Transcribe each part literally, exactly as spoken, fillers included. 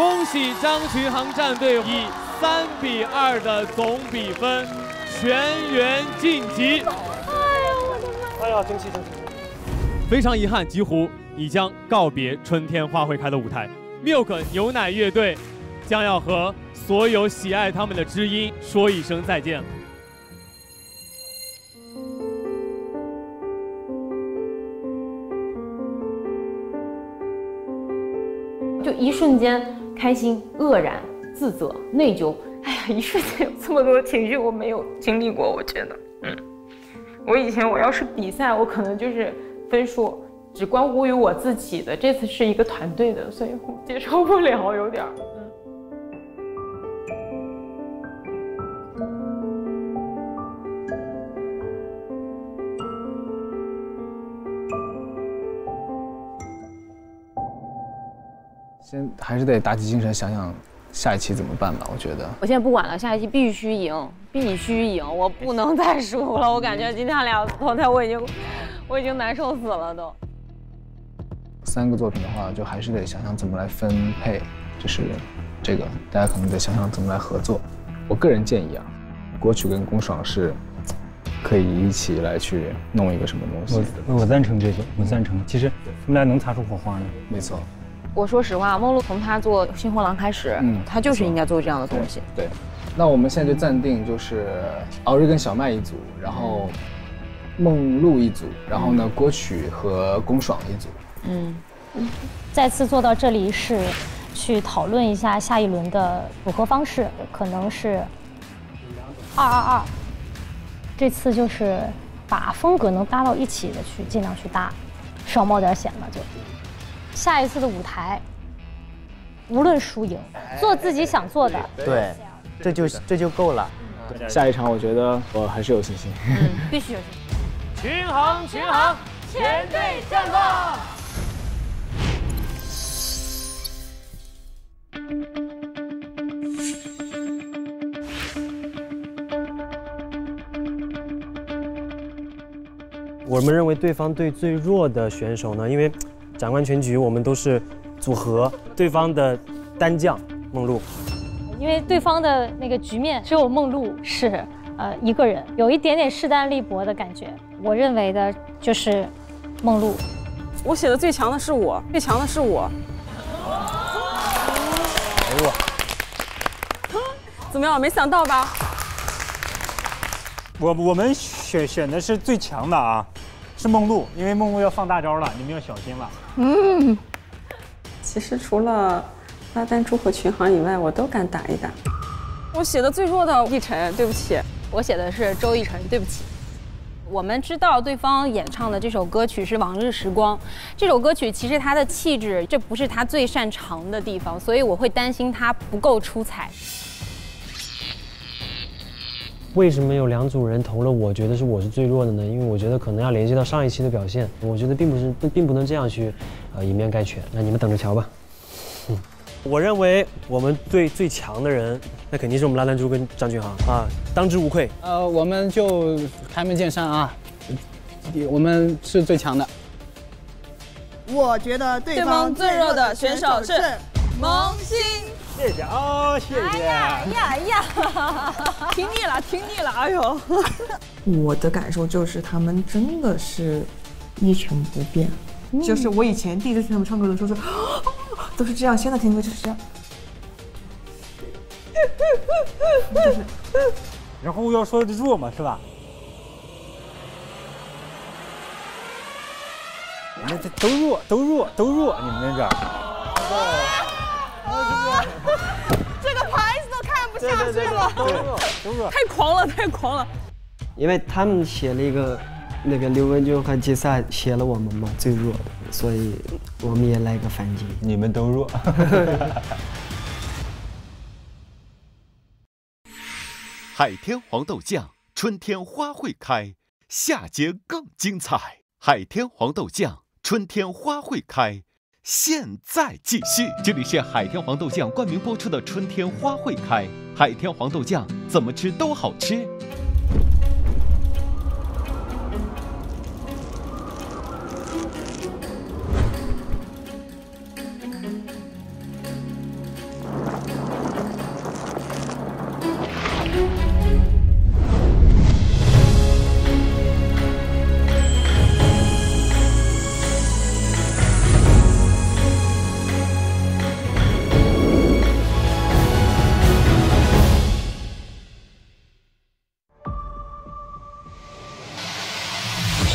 恭喜张群航战队以三比二的总比分全员晋级。哎呀，争气争气！非常遗憾，几乎已将告别春天花会开的舞台。Milk 牛奶乐队将要和所有喜爱他们的知音说一声再见了。 就一瞬间开心、愕然、自责、内疚，哎呀，一瞬间有这么多的情绪我没有经历过，我觉得，嗯，我以前我要是比赛，我可能就是分数只关乎于我自己的，这次是一个团队的，所以我接受不了，有点，嗯。先还是得打起精神，想想下一期怎么办吧。我觉得我现在不管了，下一期必须赢，必须赢，我不能再输了。我感觉今天俩淘汰，我已经，我已经难受死了都。三个作品的话，就还是得想想怎么来分配，就是这个大家可能得想想怎么来合作。我个人建议啊，国曲跟龚爽是可以一起来去弄一个什么东西。我我赞成这个，我赞成。其实他们俩能擦出火花呢。没错。 我说实话，梦露从她做《新货郎》开始，嗯，她就是应该做这样的东西对。对，那我们现在就暂定就是敖瑞跟小麦一组，然后梦露一组，然后呢，嗯、郭曲和龚爽一组。嗯，再次做到这里是去讨论一下下一轮的组合方式，可能是二二二。这次就是把风格能搭到一起的去尽量去搭，少冒点险吧就。 下一次的舞台，无论输赢，做自己想做的。对，这就这就够了。下一场我觉得我还是有信心，嗯、必须有信心。群航，群航，前队绽放！我们认为对方队最弱的选手呢，因为。 展观全局，我们都是组合对方的单将梦露，因为对方的那个局面只有梦露是呃一个人，有一点点势单力薄的感觉。我认为的就是梦露，我写的最强的是我，最强的是我。哎呦，怎么样？没想到吧？我我们选选的是最强的啊。 是梦露，因为梦露要放大招了，你们要小心了。嗯，其实除了拉丹珠和群航以外，我都敢打一打。我写的最弱的奕晨，对不起，我写的是周奕晨，对不起。我们知道对方演唱的这首歌曲是《往日时光》，这首歌曲其实他的气质，这不是他最擅长的地方，所以我会担心他不够出彩。为什么有两组人投了？我觉得是我是最弱的呢，因为我觉得可能要联系到上一期的表现，我觉得并不是并并不能这样去，呃以面概全。那你们等着瞧吧。嗯，我认为我们最最强的人，那肯定是我们拉丹珠跟张群航啊，当之无愧。呃，我们就开门见山啊，我们是最强的。我觉得对方最弱的选手是萌新。 谢谢哦，谢谢。哎呀呀呀！听腻了，听腻了，哎呦！我的感受就是他们真的是一成不变，嗯、就是我以前第一次听他们唱歌的时候是、哦、都是这样，现在听歌就是这样。然后要说弱嘛，是吧？你们都弱，都弱，都弱，你们那边。对。 这个牌子都看不下去了，太狂了，太狂了！因为他们写了一个，那个刘文君和季萨写了我们嘛最弱的，所以我们也来个反击。你们都弱。海天黄豆酱，春天花会开，下节更精彩。海天黄豆酱，春天花会开。 现在继续，这里是海天黄豆酱冠名播出的《春天花会开》，海天黄豆酱怎么吃都好吃。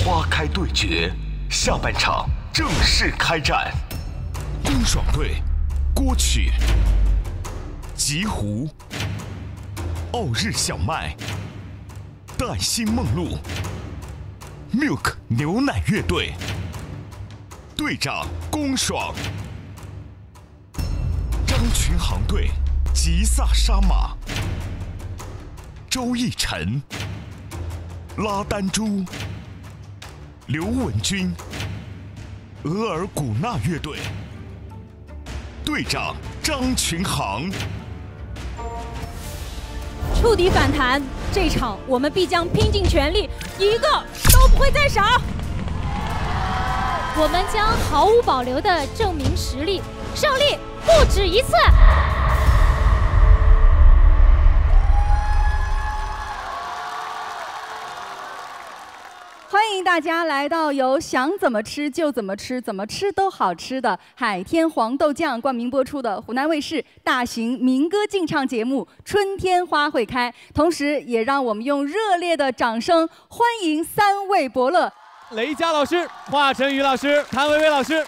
花开对决，下半场正式开战。丁爽队，郭曲。 极狐、傲日小麦、黛心梦露、Milk 牛奶乐队，队长龚爽，张群航队、吉萨沙马、周逸晨、拉丹珠、刘文君、额尔古纳乐队，队长张群航。 触底反弹，这场我们必将拼尽全力，一个都不会再少。我们将毫无保留地证明实力，胜利不止一次。欢迎大家来到由想怎么吃就怎么吃，怎么吃都好吃的海天黄豆酱冠名播出的湖南卫视大型民歌竞唱节目《春天花会开》，同时也让我们用热烈的掌声欢迎三位伯乐：雷佳老师、华晨宇老师、谭维维老师。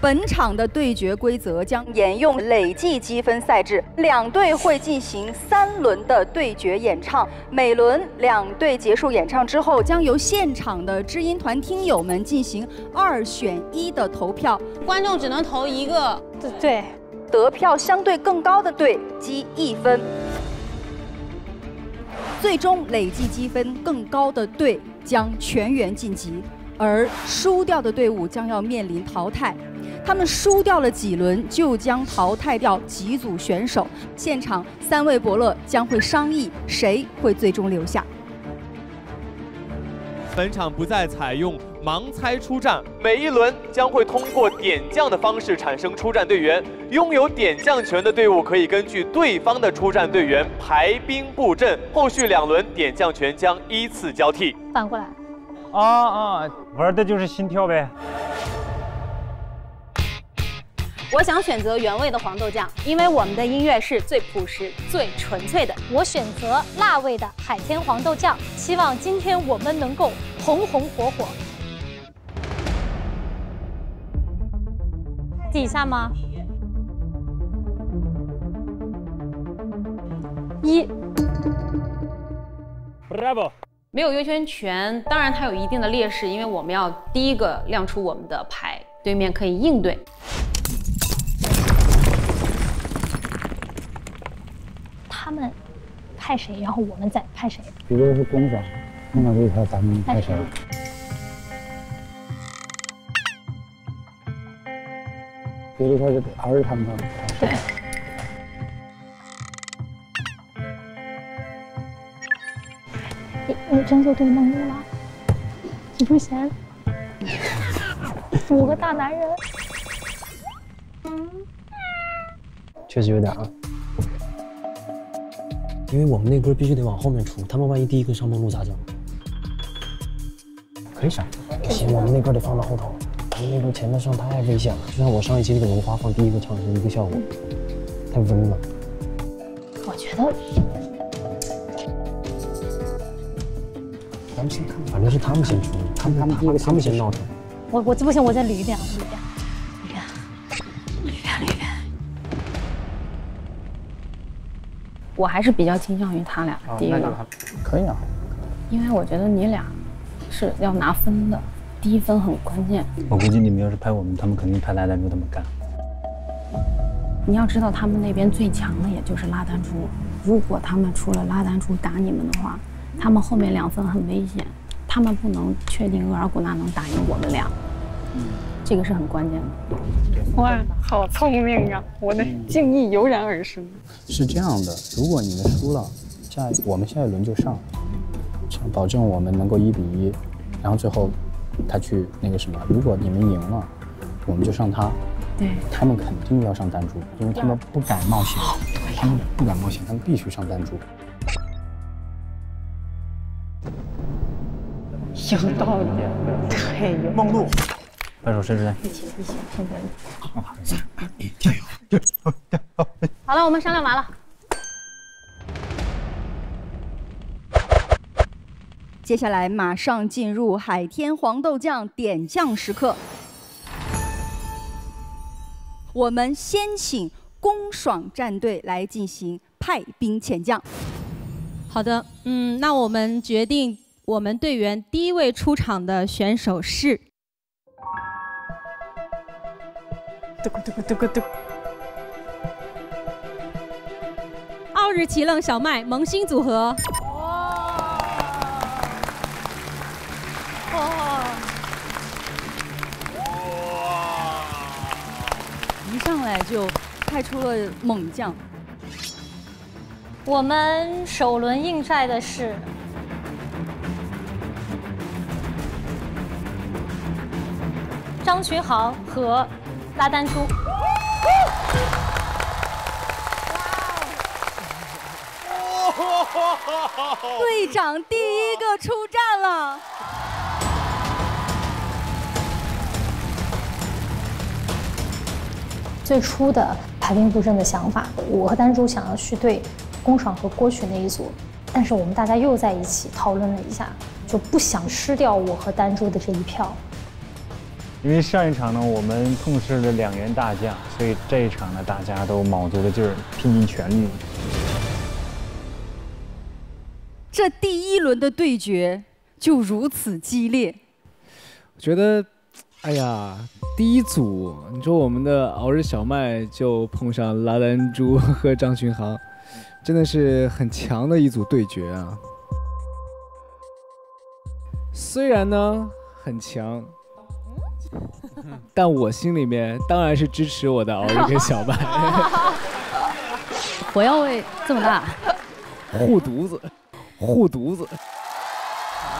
本场的对决规则将沿用累计积分赛制，两队会进行三轮的对决演唱，每轮两队结束演唱之后，将由现场的知音团听友们进行二选一的投票，观众只能投一个，对，得票相对更高的队积一分，最终累计积分更高的队将全员晋级。 而输掉的队伍将要面临淘汰，他们输掉了几轮就将淘汰掉几组选手。现场三位伯乐将会商议谁会最终留下。本场不再采用盲猜出战，每一轮将会通过点将的方式产生出战队员。拥有点将权的队伍可以根据对方的出战队员排兵布阵，后续两轮点将权将依次交替。反过来。 啊啊，玩的就是心跳呗。我想选择原味的黄豆酱，因为我们的音乐是最朴实、最纯粹的。我选择辣味的海天黄豆酱，希望今天我们能够红红火火。底下吗？一 ，Bravo。 没有优先权，当然它有一定的劣势，因为我们要第一个亮出我们的牌，对面可以应对。他们派谁，然后我们再派谁。比如是龚爽，碰到这一条咱们派谁？比如他是还是他们的？对。 你真就对梦露了？你不嫌？五个大男人，确实有点啊。因为我们那歌必须得往后面出，他们万一第一个上梦露咋整？可以闪，不行，我们那歌得放到后头，我们那歌前面上太危险了。就像我上一期那个龙花放第一个唱是一个效果，太温了。我觉得。 咱们先看，反正是他们先出，他们他们第一个，他们先闹腾。我我这不行，我再捋一遍，捋一遍，捋一遍，捋一遍，捋一遍。我还是比较倾向于他俩第一个，可以啊。因为我觉得你俩是要拿分的，第一分很关键。我估计你们要是拍我们，他们肯定拍拉丹珠他们干。你要知道，他们那边最强的也就是拉丹珠，如果他们出了拉丹珠打你们的话。 他们后面两分很危险，他们不能确定额尔古纳能打赢我们俩，嗯，这个是很关键的。哇，好聪明啊！我的敬意油然而生。是这样的，如果你们输了，下我们下一轮就上，上保证我们能够一比一，然后最后他去那个什么。如果你们赢了，我们就上他。对，他们肯定要上单珠，因为他们不敢冒险。对。他们不敢冒险，他们必须上弹珠。有道理，太有梦露，扳手伸出来，一起一起伸出来。三二一，加油！加油！好了，我们商量完了。 接下来马上进入海天黄豆酱点酱时刻，我们先请龚爽战队来进行派兵遣将。好的，嗯，那我们决定我们队员第一位出场的选手是。奥日奇愣小麦萌新组合。 一上来就派出了猛将。我们首轮应赛的是张群豪和拉丹珠。队长第一个出战了。 最初的排兵布阵的想法，我和丹珠想要去对龚爽和郭曲那一组，但是我们大家又在一起讨论了一下，就不想失掉我和丹珠的这一票。因为上一场呢，我们痛失了两员大将，所以这一场呢，大家都卯足了劲儿，拼尽全力。这第一轮的对决就如此激烈，我觉得。 哎呀，第一组，你说我们的敖日小麦就碰上拉丹珠和张群豪，真的是很强的一组对决啊。虽然呢很强，但我心里面当然是支持我的敖日跟小麦。火药味这么大，护犊子，护犊子。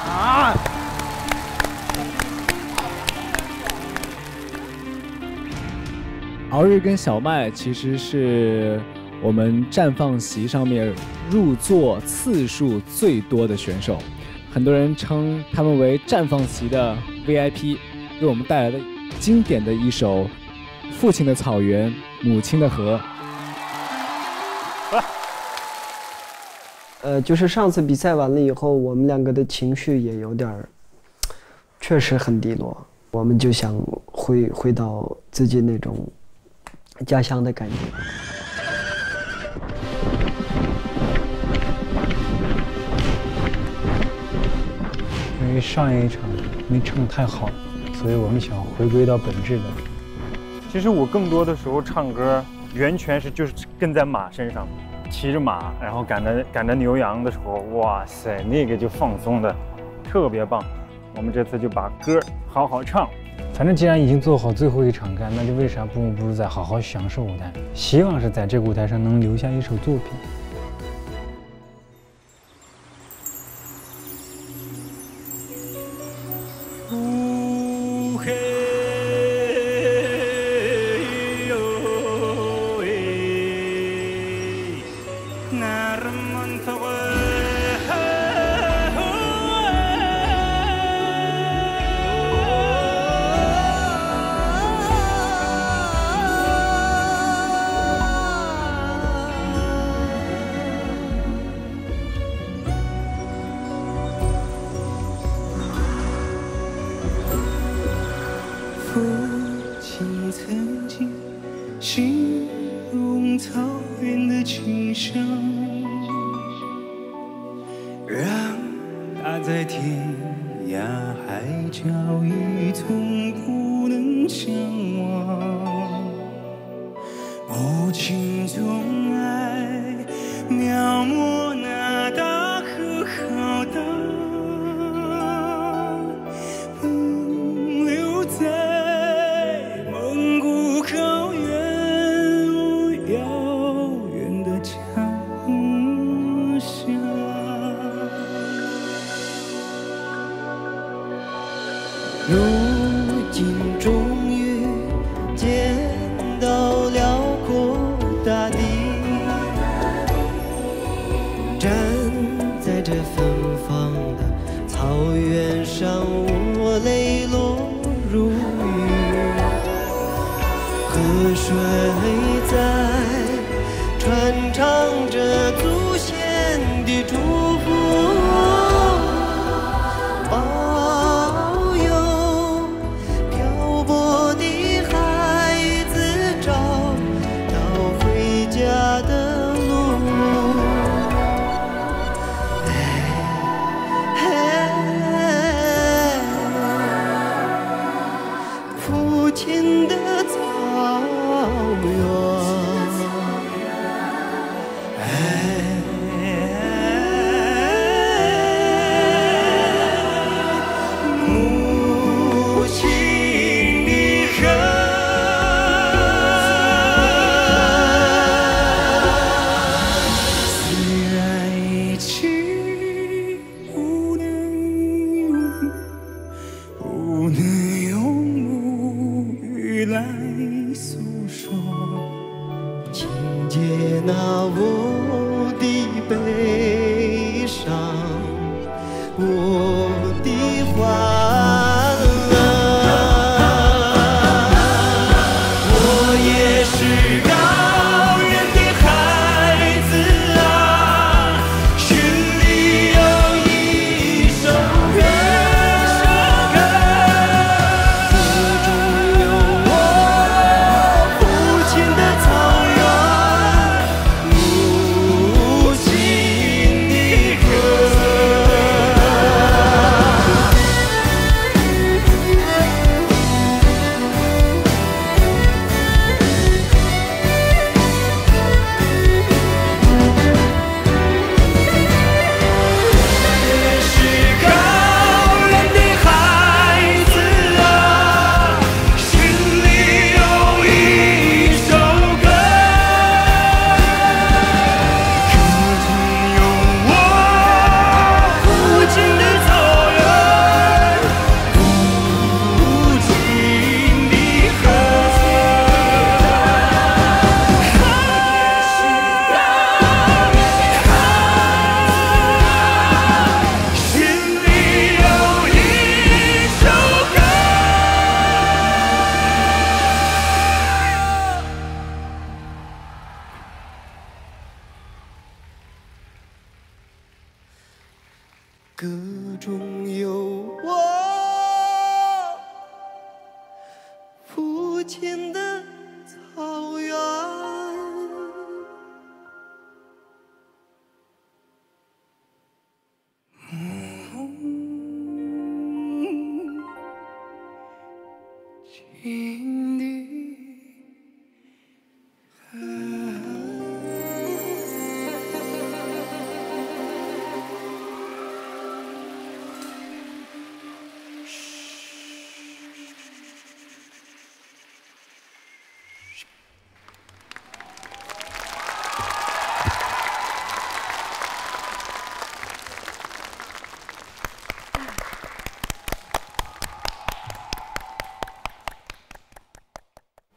啊！ 敖日跟小麦其实是我们绽放席上面入座次数最多的选手，很多人称他们为绽放席的 V I P， 为我们带来的经典的一首《父亲的草原，母亲的河》。呃，就是上次比赛完了以后，我们两个的情绪也有点儿，确实很低落，我们就想回回到自己那种。 家乡的感觉。因为上一场没唱太好，所以我们想回归到本质的。其实我更多的时候唱歌，源泉是就是跟在马身上，骑着马，然后赶着赶着牛羊的时候，哇塞，那个就放松的特别棒。我们这次就把歌好好唱。 反正既然已经做好最后一场干，那就为啥不不如再好好享受舞台？希望是在这个舞台上能留下一首作品。乌黑哟喂，那人们都会。 终于见到辽阔大地，着芬芳的草原上，我泪落如雨。河水在传唱着祖先的祝福，保佑漂泊的孩子找到回家的。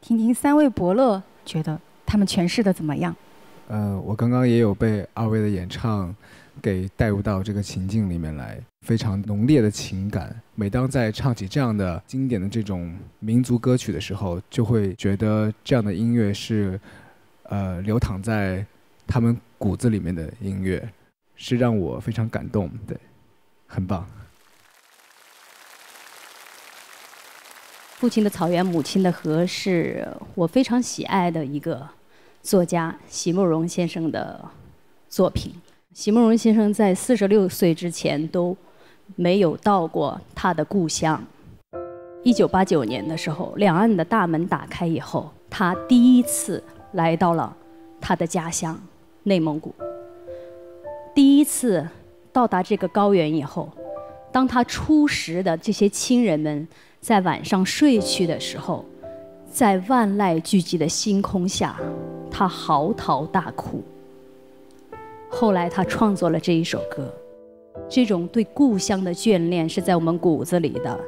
听听三位伯乐觉得他们诠释的怎么样？呃，我刚刚也有被二位的演唱给带入到这个情境里面来，非常浓烈的情感。每当在唱起这样的经典的这种民族歌曲的时候，就会觉得这样的音乐是呃流淌在他们骨子里面的音乐，是让我非常感动。对，很棒。 父亲的草原，母亲的河，是我非常喜爱的一个作家席慕容先生的作品。席慕容先生在四十六岁之前都没有到过他的故乡。一九八九年的时候，两岸的大门打开以后，他第一次来到了他的家乡内蒙古。第一次到达这个高原以后，当他初识的这些亲人们。 在晚上睡去的时候，在万籁俱寂的星空下，他嚎啕大哭。后来，他创作了这一首歌。这种对故乡的眷恋是在我们骨子里的，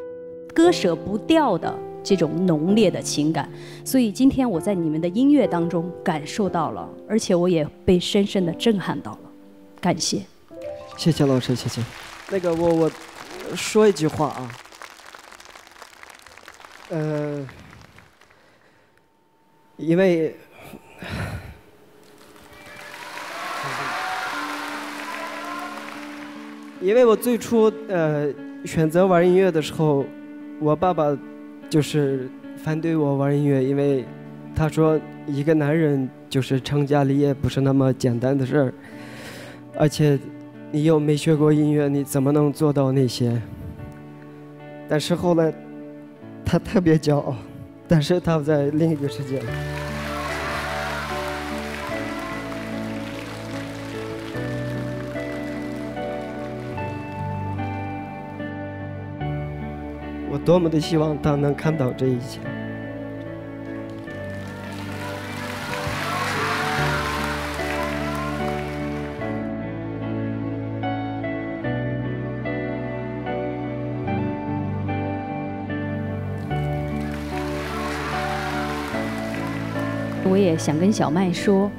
割舍不掉的这种浓烈的情感。所以，今天我在你们的音乐当中感受到了，而且我也被深深的震撼到了。感谢。谢谢老师，谢谢。那个我我说一句话啊，呃，因为。 因为我最初呃选择玩音乐的时候，我爸爸就是反对我玩音乐，因为他说一个男人就是成家立业不是那么简单的事儿，而且你又没学过音乐，你怎么能做到那些？但是后来他特别骄傲，但是他在另一个世界了。 多么的希望他能看到这一切。我也想跟小麦说，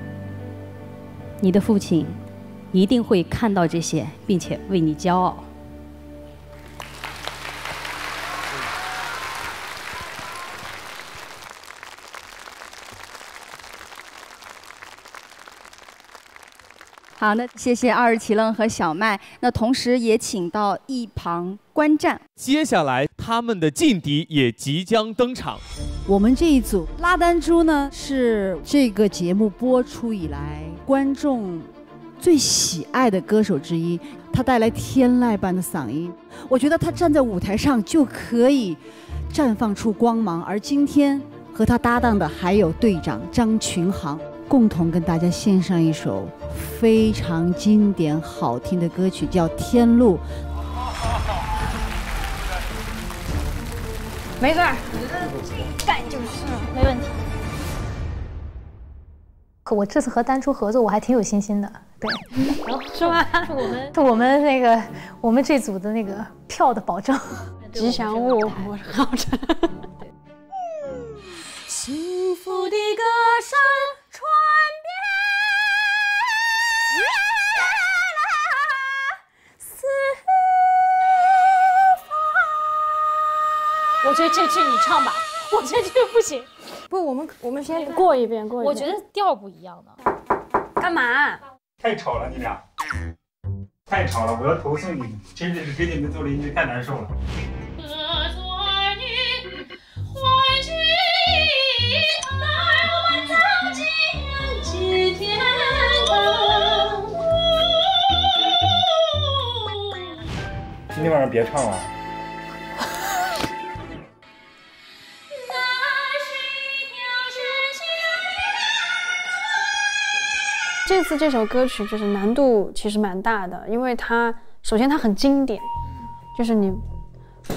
你的父亲一定会看到这些，并且为你骄傲。 好，那谢谢二十奇楞和小麦。那同时也请到一旁观战。接下来他们的劲敌也即将登场。我们这一组拉丹猪呢，是这个节目播出以来观众最喜爱的歌手之一。他带来天籁般的嗓音，我觉得他站在舞台上就可以绽放出光芒。而今天和他搭档的还有队长张群航。 共同跟大家献上一首非常经典、好听的歌曲，叫《天路》。没事，我觉得这一站就是没问题。可我这次和丹初合作，我还挺有信心的。对，是吗？是我们，是我们那个，我们这组的那个票的保证。吉祥物，我靠着。幸福的歌声。 传遍四方。我觉得这句你唱吧，我这句不行。不，我们我们先过一遍，过一遍。我觉得调不一样的。干嘛？太吵了，你俩太吵了，我要投诉你们，真的是给你们做邻居太难受了。 今天晚上别唱了。这次这首歌曲就是难度其实蛮大的，因为它首先它很经典，就是你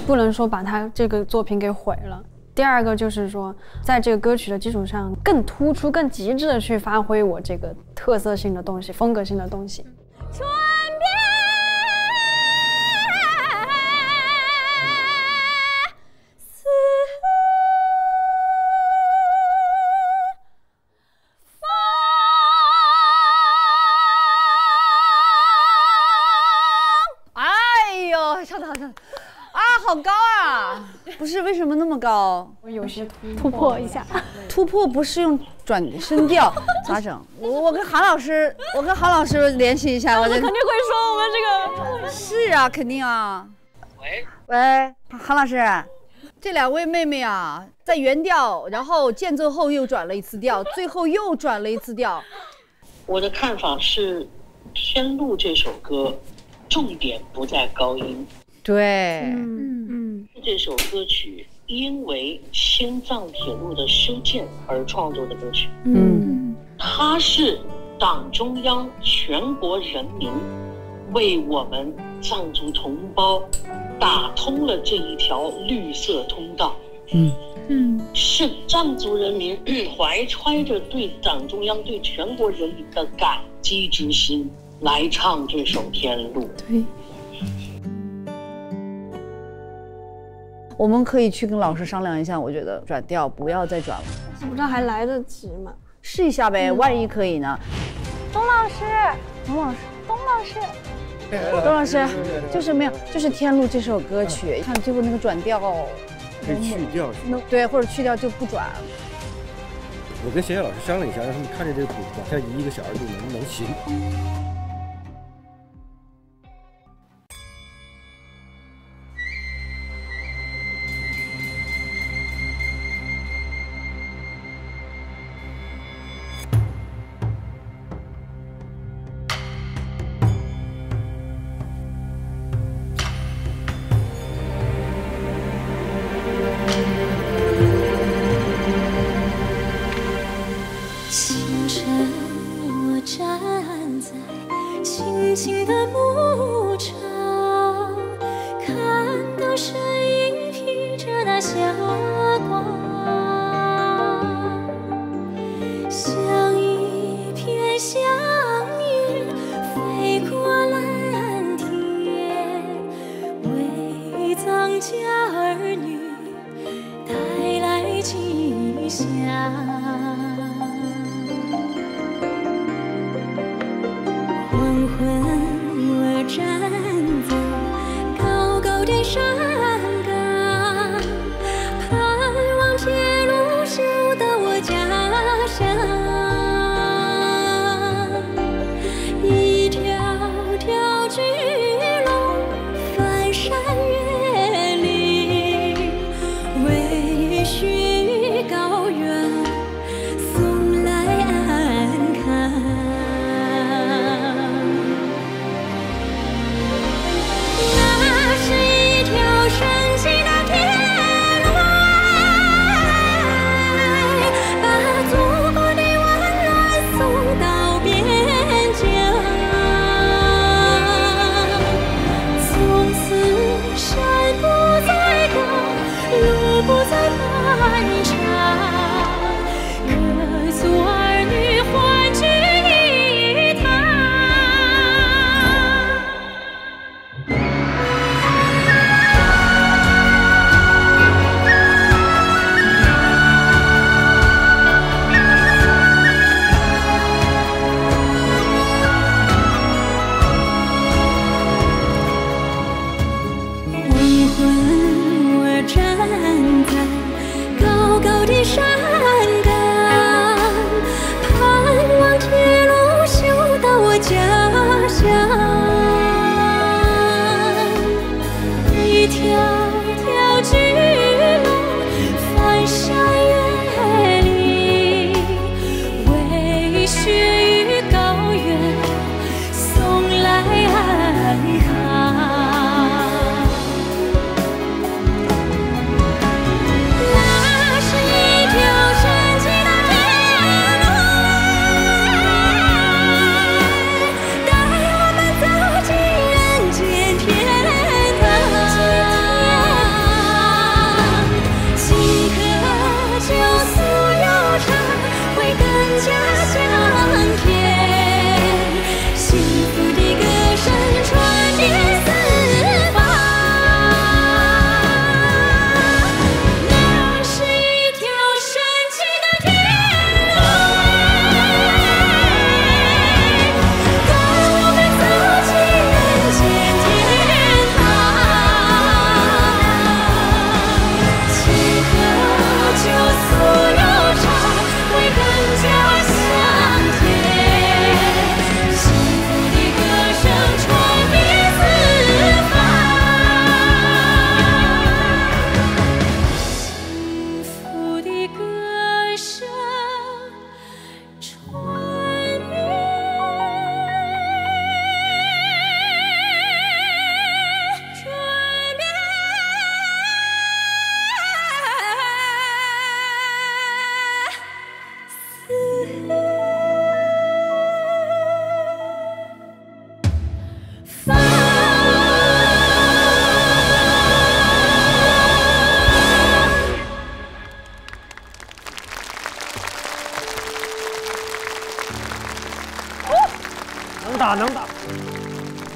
不能说把它这个作品给毁了。第二个就是说，在这个歌曲的基础上，更突出、更极致的去发挥我这个特色性的东西、风格性的东西。 高，我有些突破一下，突破不是用转声调咋整？我我跟韩老师，我跟韩老师联系一下，我肯定会说我们这个是啊，肯定啊。喂喂，韩老师，这两位妹妹啊，在原调，然后间奏后又转了一次调，最后又转了一次调。我的看法是，《天路》这首歌，重点不在高音。对，嗯嗯，这首歌曲。 因为新藏铁路的修建而创作的歌曲，嗯，它是党中央、全国人民为我们藏族同胞打通了这一条绿色通道，嗯嗯，是藏族人民怀揣着对党中央、对全国人民的感激之心来唱这首《天路》。对。 我们可以去跟老师商量一下，我觉得转调不要再转了。我不知道还来得及吗？试一下呗，嗯、万一可以呢？董老师，董老师，董老师，董老师就是没有，就是《天路》这首歌曲，看最后那个转调，可以去掉，对，或者去掉就不转。我跟学校老师商量一下，让他们看着这个谱往下移一个小二度，能不能行？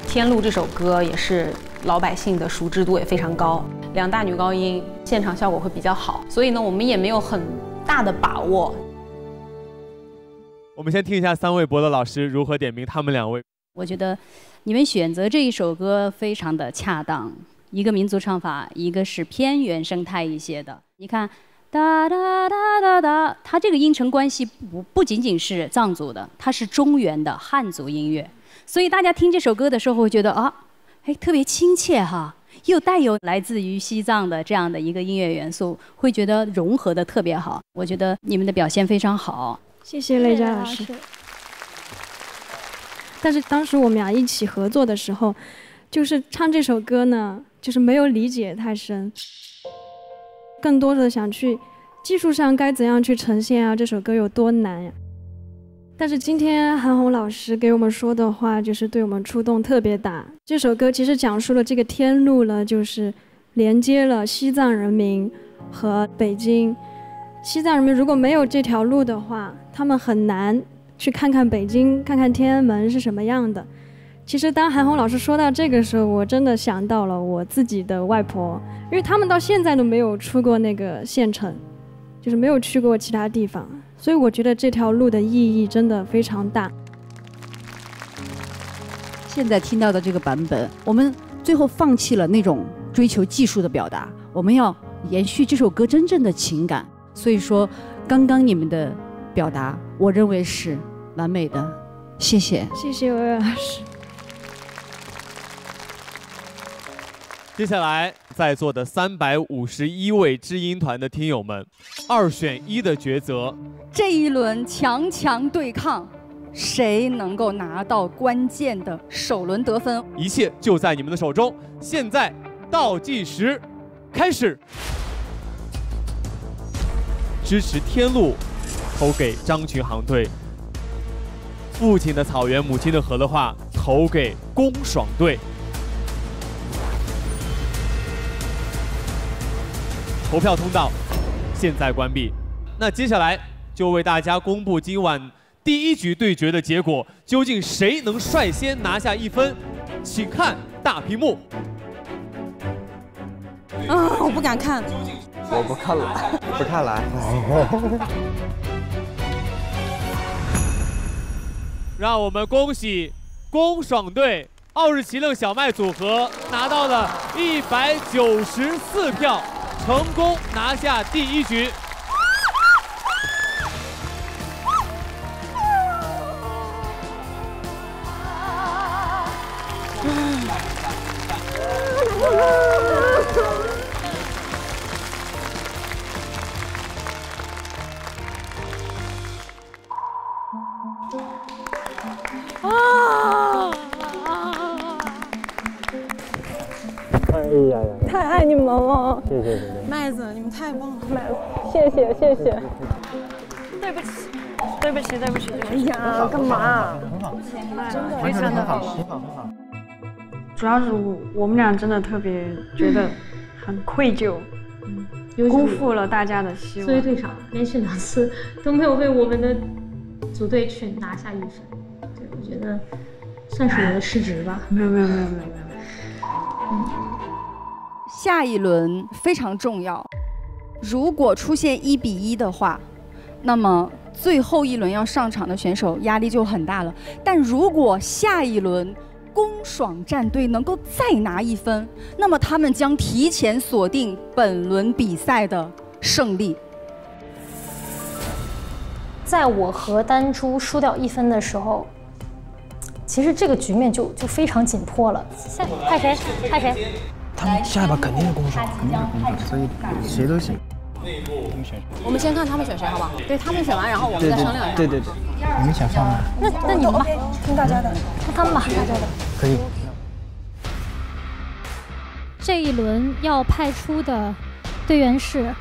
《天路》这首歌也是老百姓的熟知度也非常高，两大女高音现场效果会比较好，所以呢，我们也没有很大的把握。我们先听一下三位博乐老师如何点评他们两位。我觉得你们选择这一首歌非常的恰当，一个民族唱法，一个是偏原生态一些的。你看，哒哒哒哒哒，它这个音程关系不不仅仅是藏族的，它是中原的汉族音乐，所以大家听这首歌的时候会觉得啊，哎，特别亲切哈。 又带有来自于西藏的这样的一个音乐元素，会觉得融合的特别好。我觉得你们的表现非常好，谢谢雷佳老师。但是当时我们俩一起合作的时候，就是唱这首歌呢，就是没有理解太深，更多的想去技术上该怎样去呈现啊，这首歌有多难呀、啊。但是今天韩红老师给我们说的话，就是对我们触动特别大。 这首歌其实讲述了这个天路呢，就是连接了西藏人民和北京。西藏人民如果没有这条路的话，他们很难去看看北京，看看天安门是什么样的。其实当韩红老师说到这个时候，我真的想到了我自己的外婆，因为他们到现在都没有出过那个县城，就是没有去过其他地方，所以我觉得这条路的意义真的非常大。 现在听到的这个版本，我们最后放弃了那种追求技术的表达，我们要延续这首歌真正的情感。所以说，刚刚你们的表达，我认为是完美的。谢谢，谢谢薇薇老师。接下来，在座的三百五十一位知音团的听友们，二选一的抉择。这一轮强强对抗。 谁能够拿到关键的首轮得分？一切就在你们的手中。现在倒计时开始，支持天路，投给张群航队。父亲的草原，母亲的河的话，投给龚爽队。投票通道现在关闭。那接下来就为大家公布今晚。 第一局对决的结果，究竟谁能率先拿下一分？请看大屏幕。啊，我不敢看，我不看了，不看了。让我们恭喜龚爽队、奥日奇楞小麦组合拿到了一百九十四票，成功拿下第一局。 啊！哎呀呀！太爱你们了！谢谢谢谢。麦子，你们太棒了！麦子，谢谢谢谢。对不起，对不起，对不起。哎呀，干嘛？很好，真的非常的好，很好很好。 主要是我我们俩真的特别觉得很愧疚，嗯，辜负了大家的希望。作为队长，连续两次都没有为我们的组队去拿下一分，对我觉得算是我的失职吧。没有没有没有没有没有。嗯，下一轮非常重要，如果出现一比一的话，那么。 最后一轮要上场的选手压力就很大了，但如果下一轮龚爽战队能够再拿一分，那么他们将提前锁定本轮比赛的胜利。在我和丹珠输掉一分的时候，其实这个局面就就非常紧迫了。下看谁看谁，他们下一把肯定是龚爽，肯定是龚爽，所以谁都行。 我们先看他们选谁，好不好？对他们选完，然后我们再商量一下。对对对，你们想放吗？那那你们吧，听大家的，听他们吧，听大家的。可以。这一轮要派出的队员是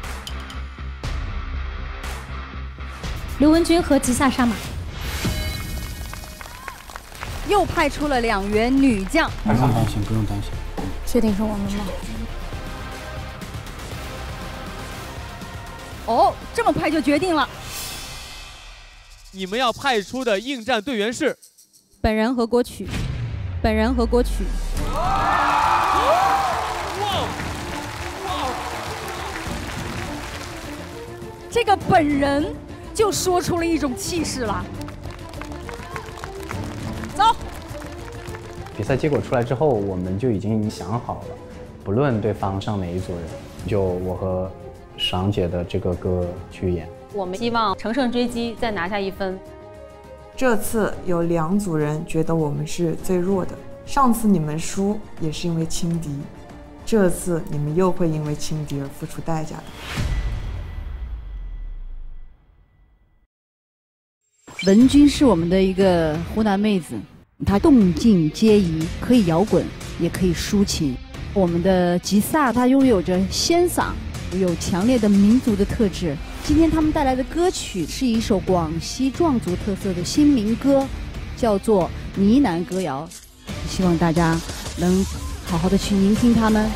刘文君和吉萨沙玛。又派出了两员女将。不用担心，不用担心。确定是我们吗？ 哦， oh, 这么快就决定了。你们要派出的应战队员是本人和国曲，本人和国曲。哇哇哇！这个本人就说出了一种气势了。走，赛结果出来之后，我们就已经想好了，不论对方上哪一组人，就我和爽姐的这个歌去演。我们希望乘胜追击，再拿下一分。这次有两组人觉得我们是最弱的。上次你们输也是因为轻敌，这次你们又会因为轻敌而付出代价的。 文君是我们的一个湖南妹子，她动静皆宜，可以摇滚，也可以抒情。我们的吉萨她拥有着仙嗓，有强烈的民族的特质。今天他们带来的歌曲是一首广西壮族特色的新民歌，叫做《呢喃歌谣》，希望大家能好好的去聆听他们。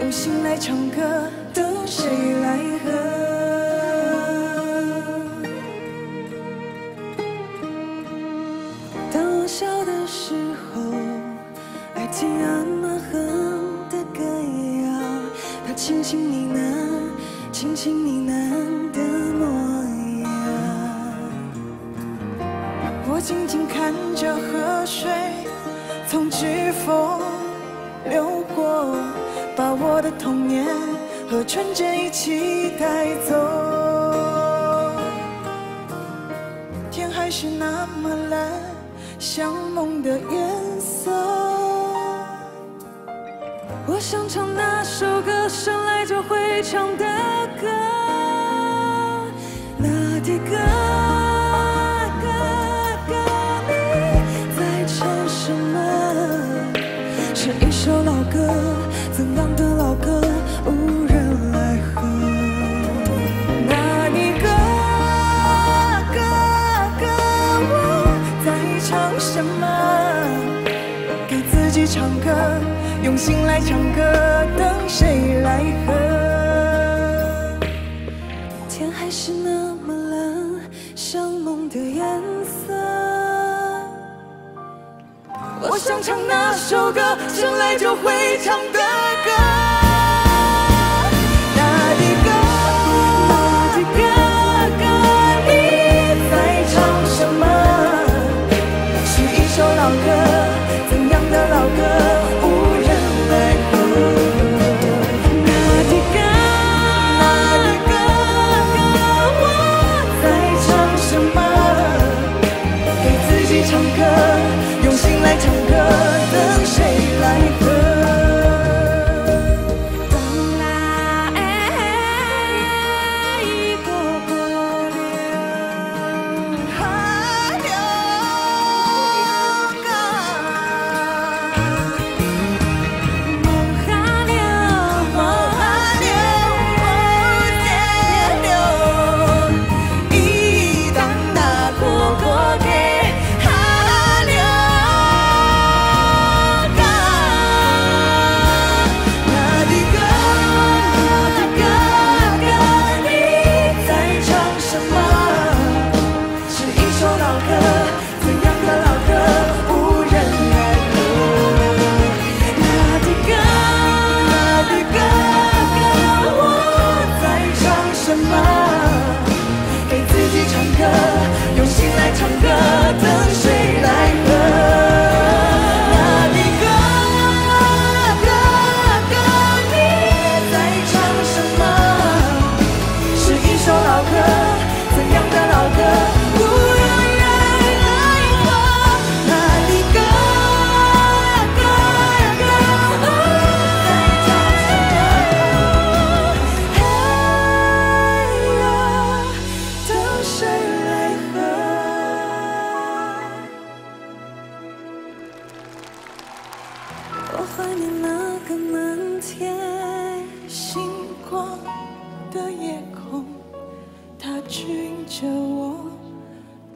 用心来唱歌，等谁来喝？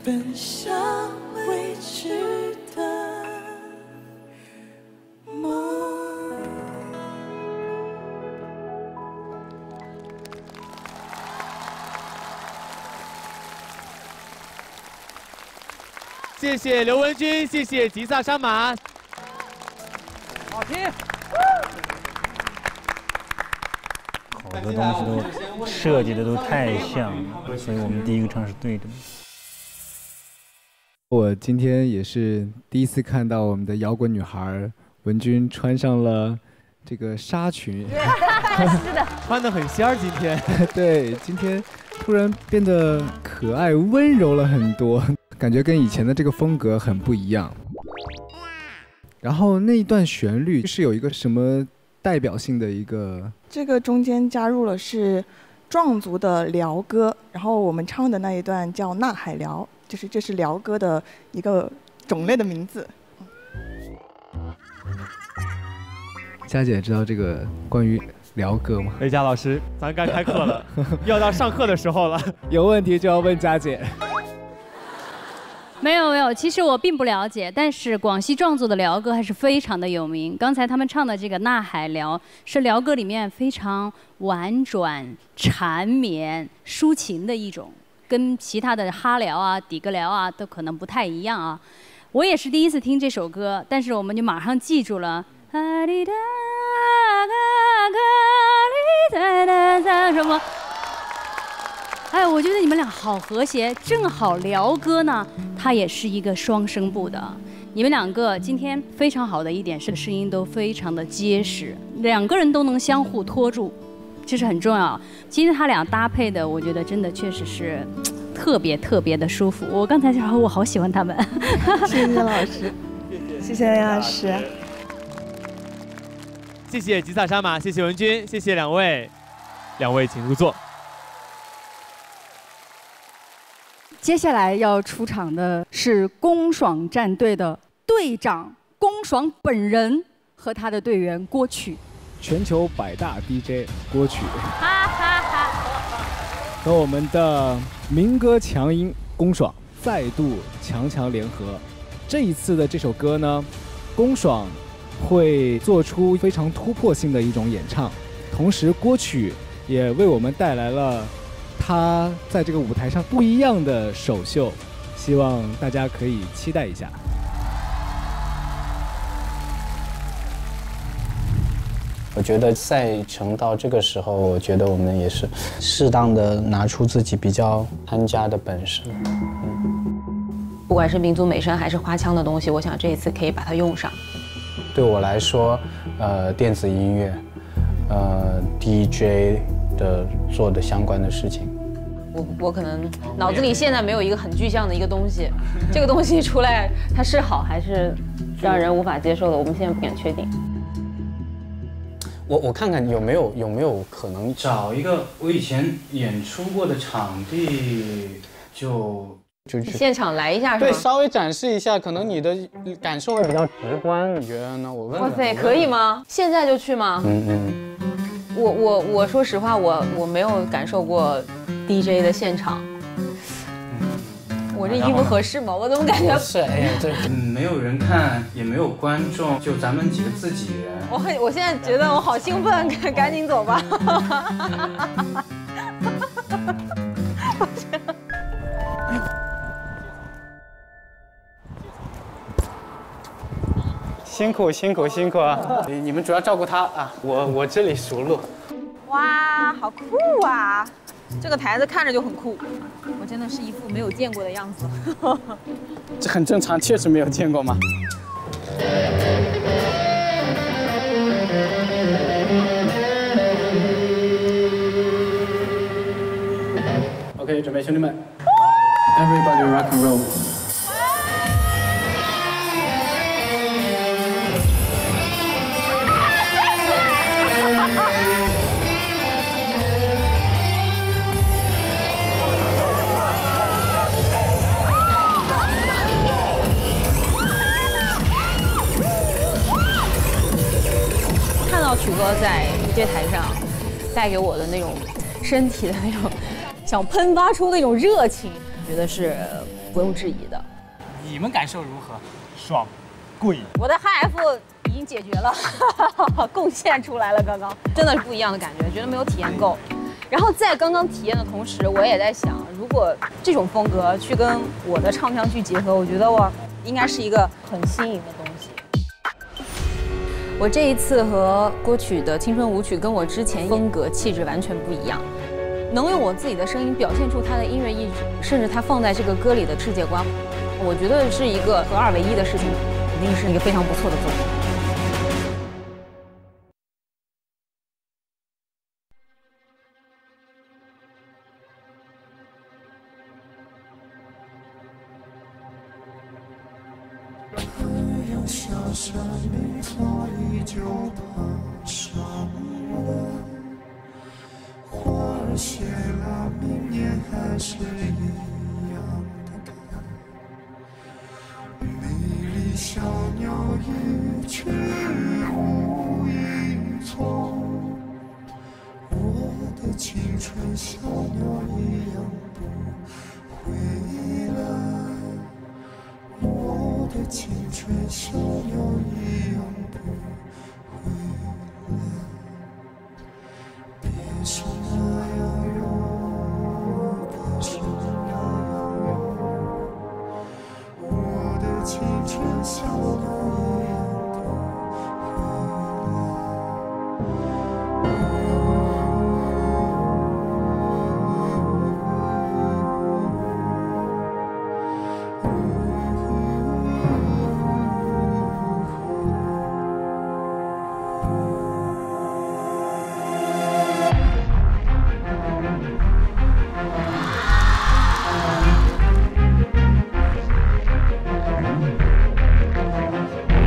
奔向未知的梦。谢谢刘文君，谢谢吉萨沙马，好听。 很多东西都设计的都太像了，所以我们第一个唱是对的。我今天也是第一次看到我们的摇滚女孩文君穿上了这个纱裙，是的，穿的很仙儿。今天对，今天突然变得可爱温柔了很多，感觉跟以前的这个风格很不一样。然后那一段旋律是有一个什么？ 代表性的一个，这个中间加入了是壮族的寮歌，然后我们唱的那一段叫《呐海寮》，就是这是寮歌的一个种类的名字。佳姐知道这个关于寮歌吗？雷佳老师，咱该开课了，要到上课的时候了，有问题就要问佳姐。 没有没有，其实我并不了解，但是广西壮族的寮歌还是非常的有名。刚才他们唱的这个《呐海寮》是寮歌里面非常婉转、缠绵、抒情的一种，跟其他的哈寮啊、底格寮啊都可能不太一样啊。我也是第一次听这首歌，但是我们就马上记住了。什么？ 哎，我觉得你们俩好和谐，正好聊歌呢，它也是一个双声部的。你们两个今天非常好的一点是声音都非常的结实，两个人都能相互托住，这是很重要。今天他俩搭配的，我觉得真的确实是特别特别的舒服。我刚才就说我好喜欢他们。谢谢老师，谢谢雷老师，谢谢吉萨沙马，谢谢文君，谢谢两位，两位请入座。 接下来要出场的是龚爽战队的队长龚爽本人和他的队员郭曲，全球百大 D J 郭曲，哈哈哈，和我们的民歌强音龚爽再度强强联合。这一次的这首歌呢，龚爽会做出非常突破性的一种演唱，同时郭曲也为我们带来了。 他在这个舞台上不一样的首秀，希望大家可以期待一下。我觉得赛程到这个时候，我觉得我们也是适当的拿出自己比较参加的本事。不管是民族美声还是花腔的东西，我想这一次可以把它用上。对我来说，呃，电子音乐，呃 ，D J 的做的相关的事情。 我我可能脑子里现在没有一个很具象的一个东西，这个东西出来它是好还是让人无法接受的，我们现在不敢确定。我我看看有没有有没有可能找一个我以前演出过的场地就就现场来一下是吧？对，稍微展示一下，可能你的感受会比较直观，你觉得呢？我问哇塞，可以吗？现在就去吗？嗯嗯。 我我我说实话，我我没有感受过 D J 的现场。我这衣服合适吗？我怎么感觉是哎呀，这没有人看，也没有观众，就咱们几个自己人。我很，我现在觉得我好兴奋，赶赶紧走吧。辛苦辛苦辛苦啊！你们主要照顾他啊，我我这里熟路。哇，好酷啊！这个台子看着就很酷，我真的是一副没有见过的样子。这很正常，确实没有见过嘛。OK， 准备，兄弟们 ，Everybody rock and roll。 曲哥在 D J 台上带给我的那种身体的那种想喷发出那种热情，觉得是不用质疑的。你们感受如何？爽，贵。我的 H F 已经解决了，贡献出来了。刚刚真的是不一样的感觉，觉得没有体验够。然后在刚刚体验的同时，我也在想，如果这种风格去跟我的唱腔去结合，我觉得我应该是一个很新颖的东西。 我这一次和歌曲的青春舞曲跟我之前风格气质完全不一样，能用我自己的声音表现出它的音乐意志，甚至它放在这个歌里的世界观，我觉得是一个合二为一的事情，肯定是一个非常不错的作品。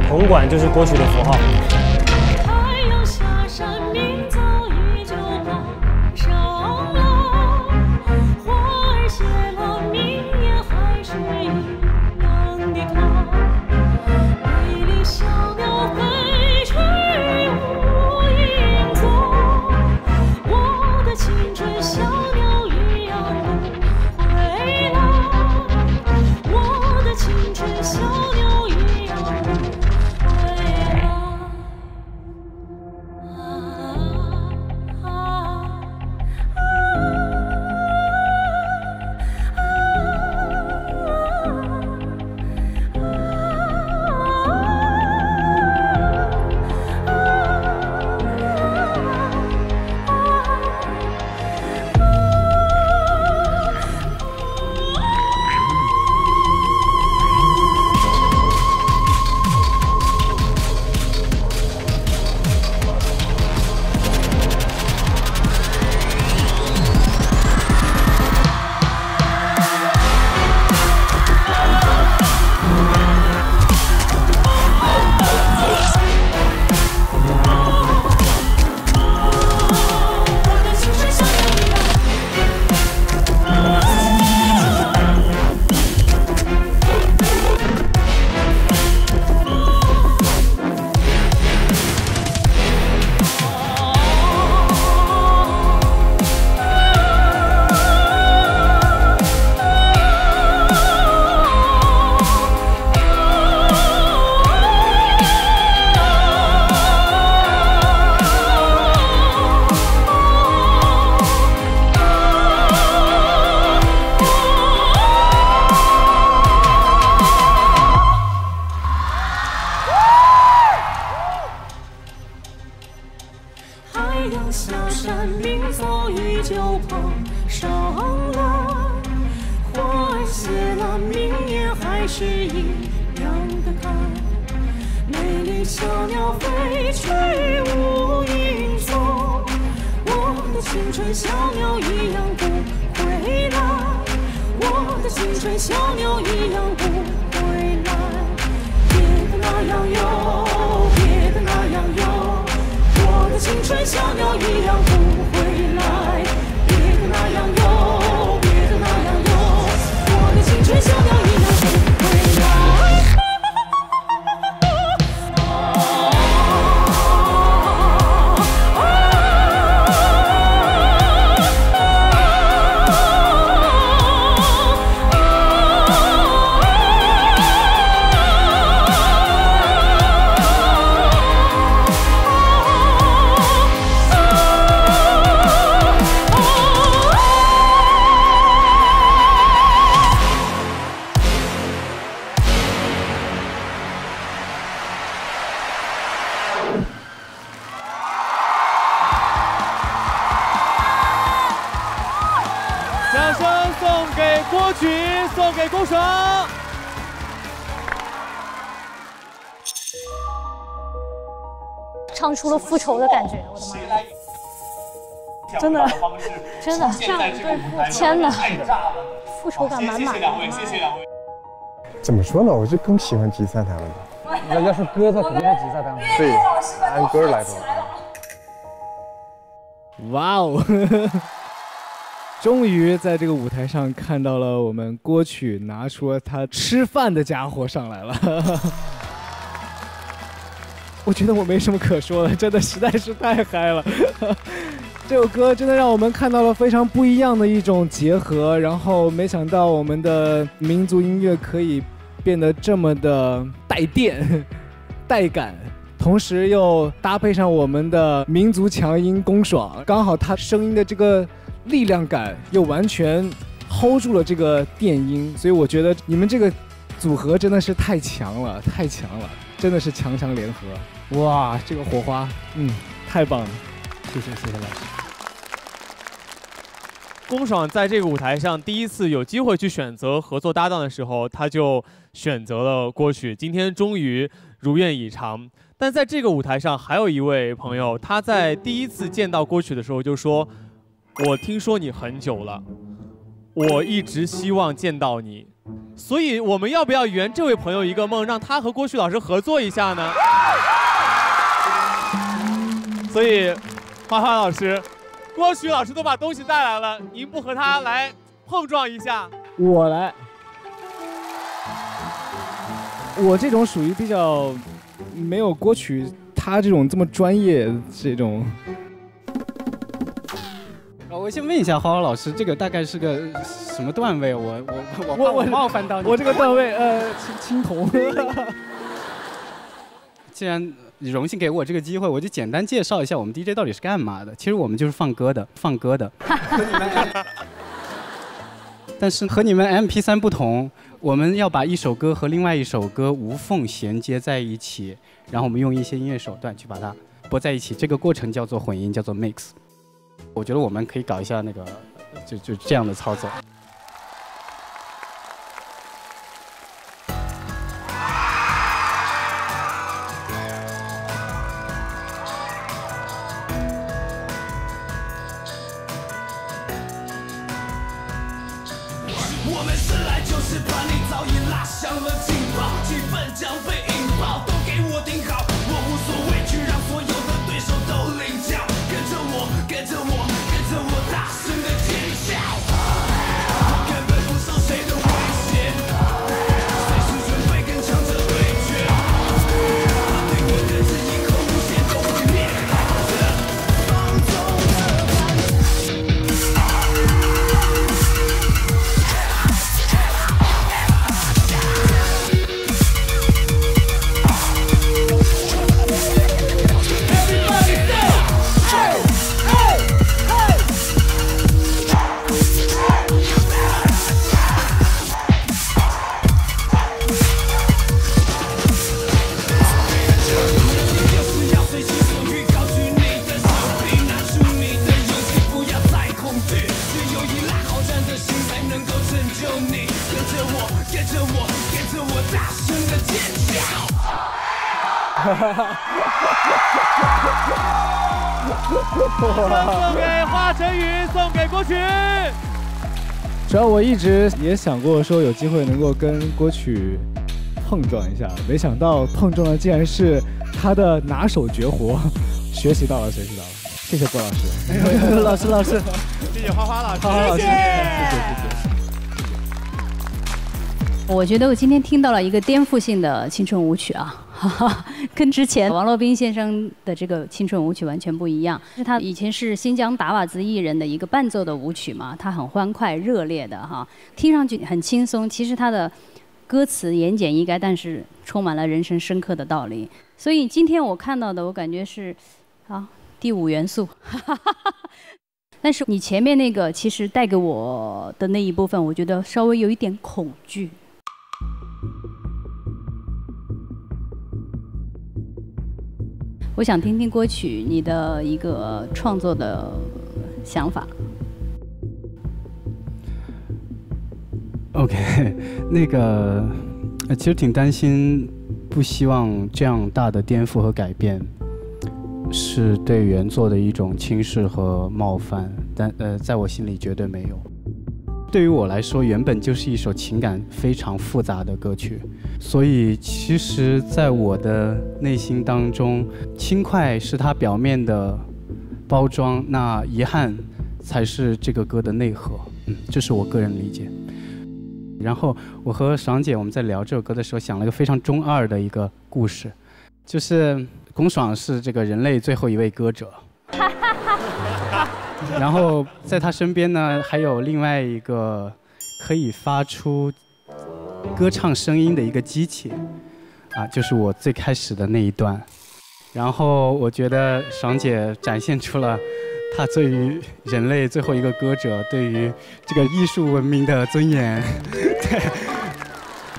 铜管就是歌曲的符号。后给鼓手。唱出了复仇的感觉，我的妈呀！真的，真的，天哪，复仇感满满。谢谢两位，谢谢两位。怎么说呢？我就更喜欢吉赛弹了。人家说歌，他肯定是吉赛弹。对，按歌来说。哇哦！终于在这个舞台上看到了我们郭曲拿出了他吃饭的家伙上来了。我觉得我没什么可说的，真的实在是太嗨了。这首歌真的让我们看到了非常不一样的一种结合，然后没想到我们的民族音乐可以变得这么的带电、带感，同时又搭配上我们的民族强音龚爽，刚好他声音的这个力量感又完全 hold 住了这个电音，所以我觉得你们这个组合真的是太强了，太强了，真的是强强联合，哇，这个火花，嗯，太棒了。谢谢谢谢老师。龚爽在这个舞台上第一次有机会去选择合作搭档的时候，他就选择了郭曲。今天终于如愿以偿。但在这个舞台上还有一位朋友，他在第一次见到郭曲的时候就说：“我听说你很久了，我一直希望见到你。”所以我们要不要圆这位朋友一个梦，让他和郭曲老师合作一下呢？所以。 花花老师，郭曲老师都把东西带来了，您不和他来碰撞一下？我来。我这种属于比较没有郭曲他这种这么专业这种。我先问一下花花老师，这个大概是个什么段位？我我我我冒犯到你。我这个段位呃青青铜。既然。 荣幸给我这个机会，我就简单介绍一下我们 D J 到底是干嘛的。其实我们就是放歌的，放歌的。但是和你们 M P 三 不同，我们要把一首歌和另外一首歌无缝衔接在一起，然后我们用一些音乐手段去把它拨在一起。这个过程叫做混音，叫做 mix。我觉得我们可以搞一下那个，就就这样的操作。 我一直也想过说有机会能够跟郭曲碰撞一下，没想到碰撞的竟然是他的拿手绝活，学习到了，学习到了，谢谢郭老师，老师老师，谢谢花花老师，花花老师，谢谢谢谢。我觉得我今天听到了一个颠覆性的青春舞曲啊，跟之前王洛宾先生的这个青春舞曲完全不一样。他以前是新疆达瓦孜艺人的一个伴奏的舞曲嘛，他很欢快热烈的哈，听上去很轻松。其实他的歌词言简意赅，但是充满了人生深刻的道理。所以今天我看到的，我感觉是啊第五元素。但是你前面那个其实带给我的那一部分，我觉得稍微有一点恐惧。 我想听听郭曲你的一个创作的想法。呃， OK， 那个其实挺担心，不希望这样大的颠覆和改变是对原作的一种轻视和冒犯，但呃，在我心里绝对没有。对于我来说，原本就是一首情感非常复杂的歌曲，所以其实在我的内心当中，轻快是它表面的包装，那遗憾才是这个歌的内核。嗯，这是我个人理解。 然后我和爽姐我们在聊这首歌的时候，想了一个非常中二的一个故事，就是龚爽是这个人类最后一位歌者，然后在他身边呢还有另外一个可以发出歌唱声音的一个机器，啊，就是我最开始的那一段。然后我觉得爽姐展现出了她对于人类最后一个歌者对于这个艺术文明的尊严。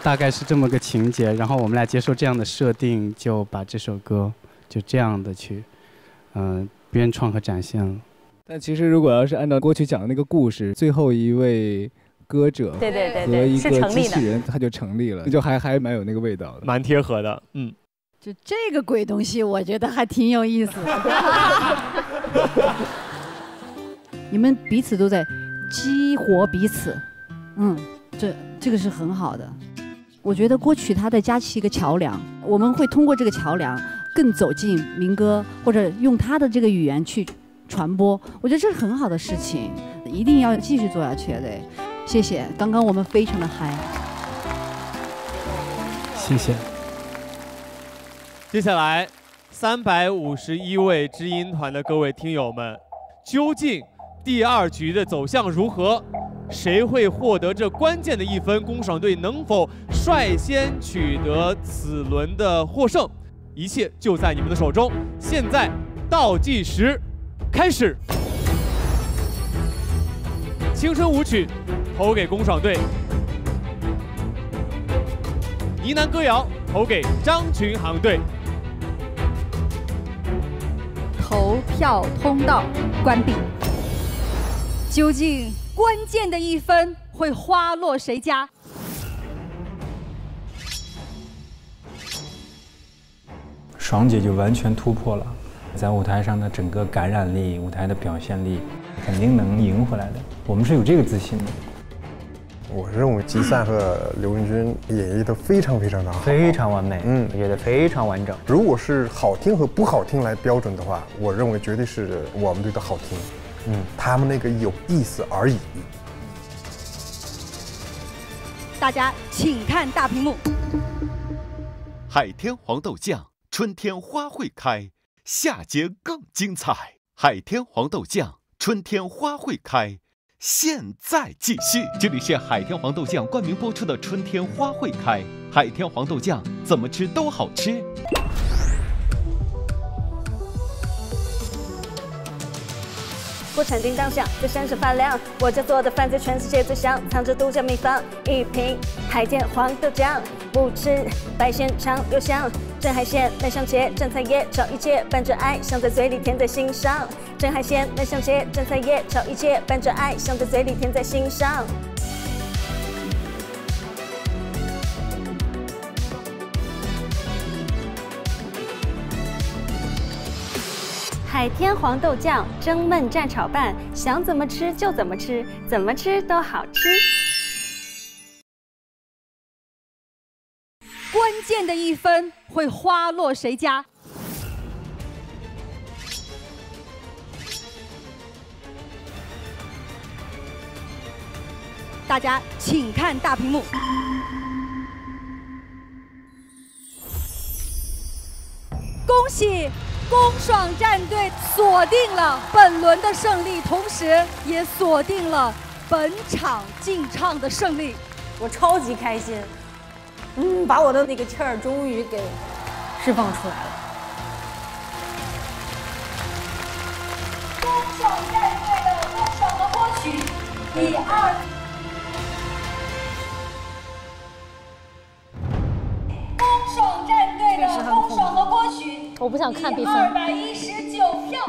大概是这么个情节，然后我们俩接受这样的设定，就把这首歌就这样的去，嗯、呃，编创和展现了。但其实如果要是按照过去讲的那个故事，最后一位歌者对对对对和一个机器人，它就成立了，就还还蛮有那个味道的，蛮贴合的。嗯，就这个鬼东西，我觉得还挺有意思的。你们彼此都在激活彼此，嗯，这。 这个是很好的，我觉得歌曲它的加起一个桥梁，我们会通过这个桥梁更走进民歌，或者用它的这个语言去传播，我觉得这是很好的事情，一定要继续做下去的。谢谢，刚刚我们非常的嗨，谢谢。接下来，三百五十一位知音团的各位听友们，究竟第二局的走向如何？ 谁会获得这关键的一分？龚爽队能否率先取得此轮的获胜？一切就在你们的手中。现在倒计时开始。青春舞曲投给龚爽队，呢喃歌谣投给张群航队。投票通道关闭。究竟？ 关键的一分会花落谁家？爽姐就完全突破了，在舞台上的整个感染力、舞台的表现力，肯定能赢回来的。我们是有这个自信的。我认为吉散和刘文君演绎的非常非常的好，非常完美。嗯，我觉得非常完整。如果是好听和不好听来标准的话，我认为绝对是我们队的好听。 嗯，他们那个有意思而已。大家请看大屏幕。海天黄豆酱，春天花会开，下节更精彩。海天黄豆酱，春天花会开，现在继续。这里是海天黄豆酱冠名播出的《春天花会开》，海天黄豆酱怎么吃都好吃。 不产定当下，在闪闪发亮。我家做的饭菜全世界最香，藏着独家秘方。一瓶海天黄豆酱，不吃白鲜尝又香。真海鲜，嫩香茄，蘸菜叶，炒一切，伴着爱，香在嘴里，甜在心上。真海鲜，嫩香茄，蘸菜叶，炒一切，伴着爱，香在嘴里，甜在心上。 海天黄豆酱蒸焖蘸炒拌，想怎么吃就怎么吃，怎么吃都好吃。关键的一分会花落谁家？大家请看大屏幕。 恭喜龚爽战队锁定了本轮的胜利，同时也锁定了本场竞唱的胜利。我超级开心，嗯，把我的那个气儿终于给释放出来了。龚爽战队的龚爽的获取第二。龚爽战队的龚爽的获取。 我不想看比分，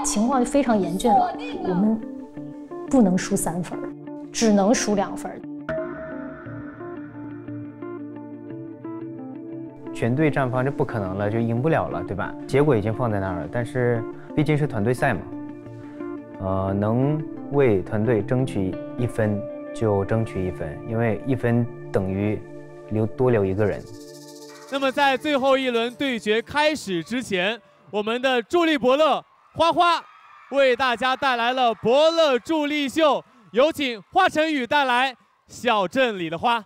情况非常严峻了，我们不能输三分，只能输两分。全对战方，这不可能了，就赢不了了，对吧？结果已经放在那儿了，但是毕竟是团队赛嘛，呃，能为团队争取一分就争取一分，因为一分等于留多留一个人。那么在最后一轮对决开始之前，我们的助力伯乐花花为大家带来了伯乐助力秀，有请华晨宇带来《小镇里的花》。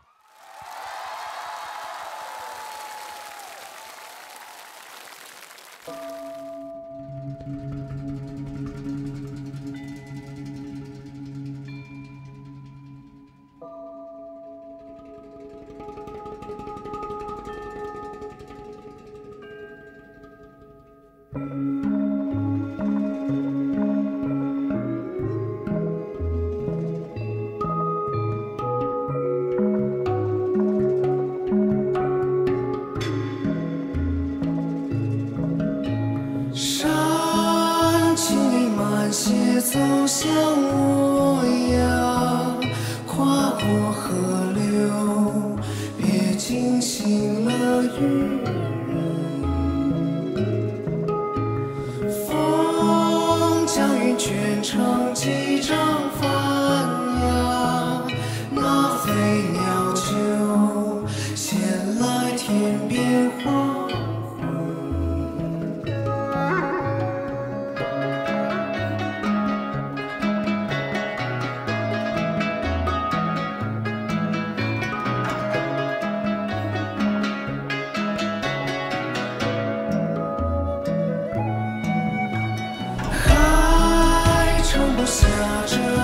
下着。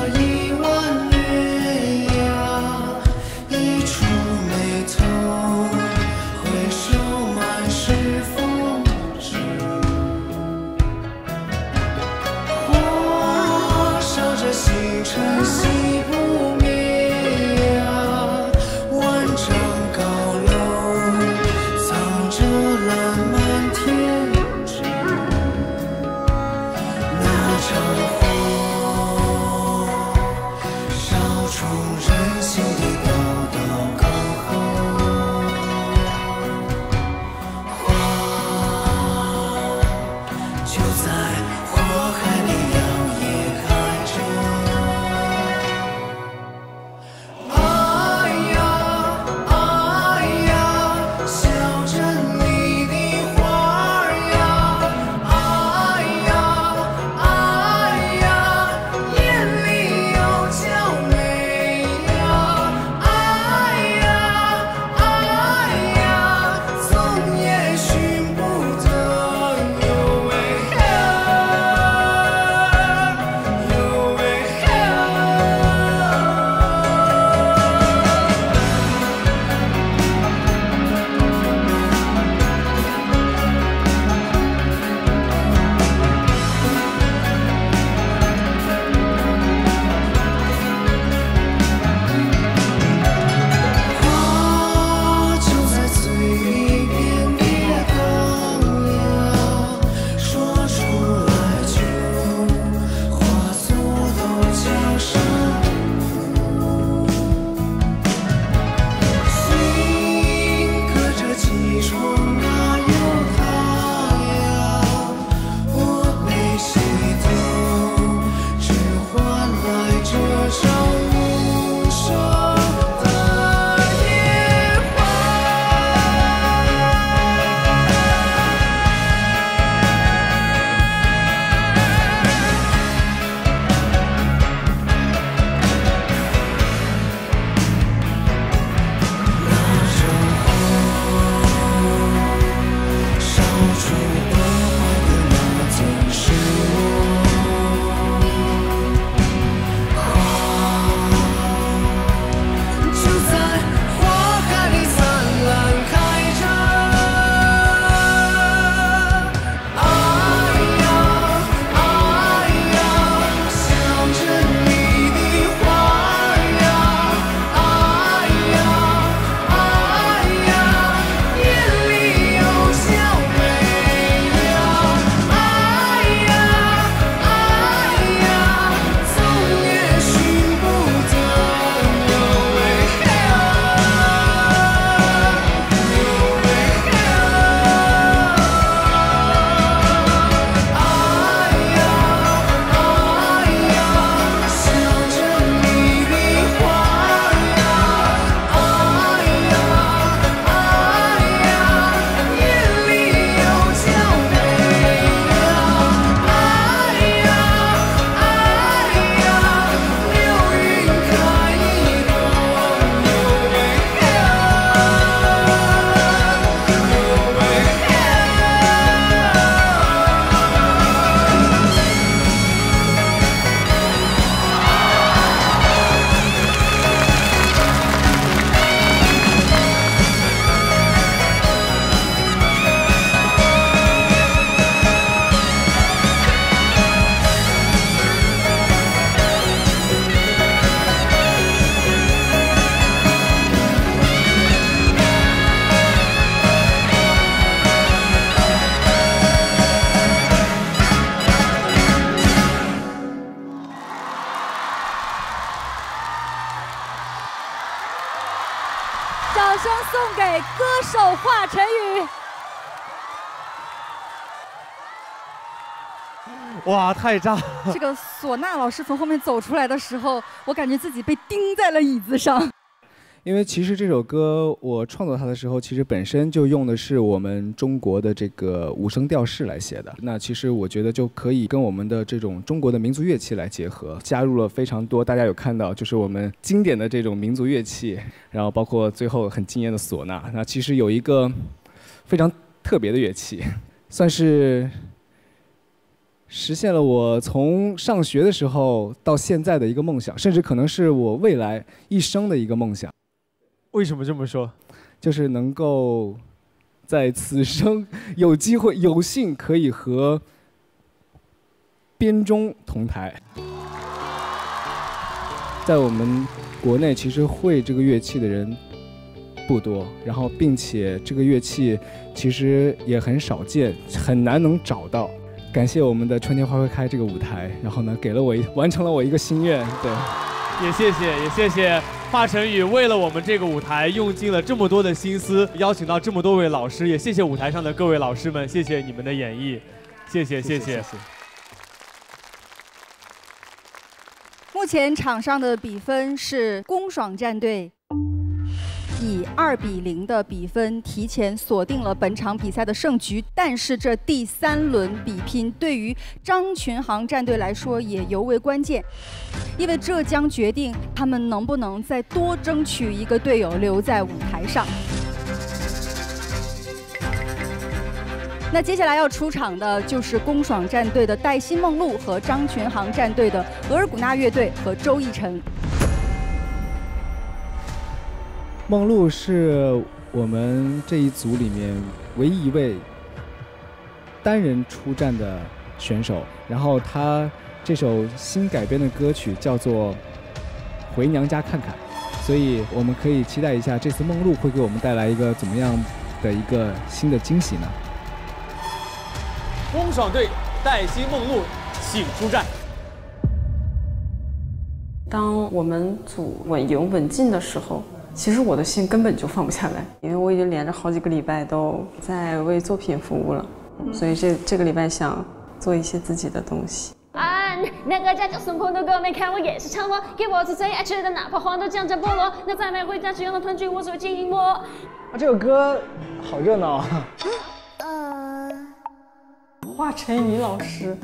手画成语。哇，太炸了！这个唢呐老师从后面走出来的时候，我感觉自己被钉在了椅子上。因为其实这首歌我创作它的时候，其实本身就用的是我们中国的这个五声调式来写的。那其实我觉得就可以跟我们的这种中国的民族乐器来结合，加入了非常多大家有看到就是我们经典的这种民族乐器，然后包括最后很惊艳的唢呐。那其实有一个非常特别的乐器，算是实现了我从上学的时候到现在的一个梦想，甚至可能是我未来一生的一个梦想。 为什么这么说？就是能够在此生有机会、有幸可以和编钟同台。在我们国内，其实会这个乐器的人不多，然后并且这个乐器其实也很少见，很难能找到。感谢我们的春天花会开这个舞台，然后呢，给了我一完成了我一个心愿。对，也谢谢，也谢谢。 华晨宇为了我们这个舞台用尽了这么多的心思，邀请到这么多位老师，也谢谢舞台上的各位老师们，谢谢你们的演绎，谢谢谢谢。目前场上的比分是龚爽战队以二比零的比分提前锁定了本场比赛的胜局，但是这第三轮比拼对于张群航战队来说也尤为关键。 因为这将决定他们能不能再多争取一个队友留在舞台上。那接下来要出场的就是龚爽战队的黛西梦露和张群航战队的额尔古纳乐队和周奕辰。梦露是我们这一组里面唯一一位单人出战的选手，然后她。 这首新改编的歌曲叫做《回娘家看看》，所以我们可以期待一下，这次梦露会给我们带来一个怎么样的一个新的惊喜呢？龚爽队黛西梦露，请出战。当我们组稳赢稳进的时候，其实我的心根本就放不下来，因为我已经连着好几个礼拜都在为作品服务了，所以这这个礼拜想做一些自己的东西。 啊，那个家就送朋友的歌，没看我也是唱我，给我最最爱吃的，哪怕黄豆酱蘸菠萝。那再买回家只用的团聚，我手紧握。啊，这首歌好热闹啊！呃，华晨宇老师，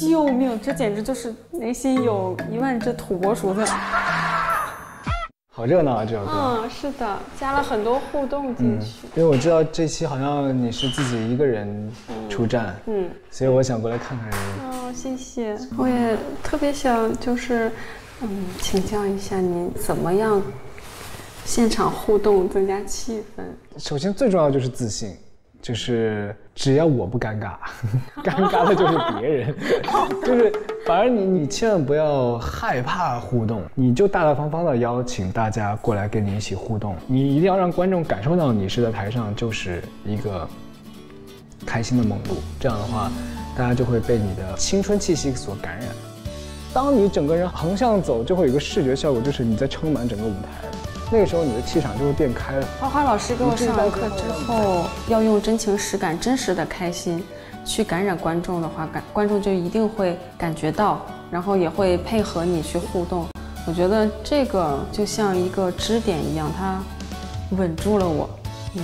救命！这简直就是内心有一万只土拨鼠的。好热闹啊，这首歌。嗯，是的，加了很多互动进去。嗯、因为我知道这期好像你是自己一个人出战，嗯，嗯所以我想过来看看你。 谢谢，我也特别想就是，嗯，请教一下您怎么样现场互动增加气氛。首先最重要就是自信，就是只要我不尴尬，尴尬的就是别人，就是反而你你千万不要害怕互动，你就大大方方的邀请大家过来跟你一起互动，你一定要让观众感受到你是在台上就是一个开心的梦露，这样的话。 大家就会被你的青春气息所感染。当你整个人横向走，就会有一个视觉效果，就是你在撑满整个舞台。那个时候，你的气场就会变开了。花花老师给我上完课之后，要用真情实感、真实的开心去感染观众的话，感观众就一定会感觉到，然后也会配合你去互动。我觉得这个就像一个支点一样，它稳住了我。嗯。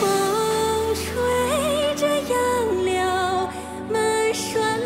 风吹着杨柳，满山。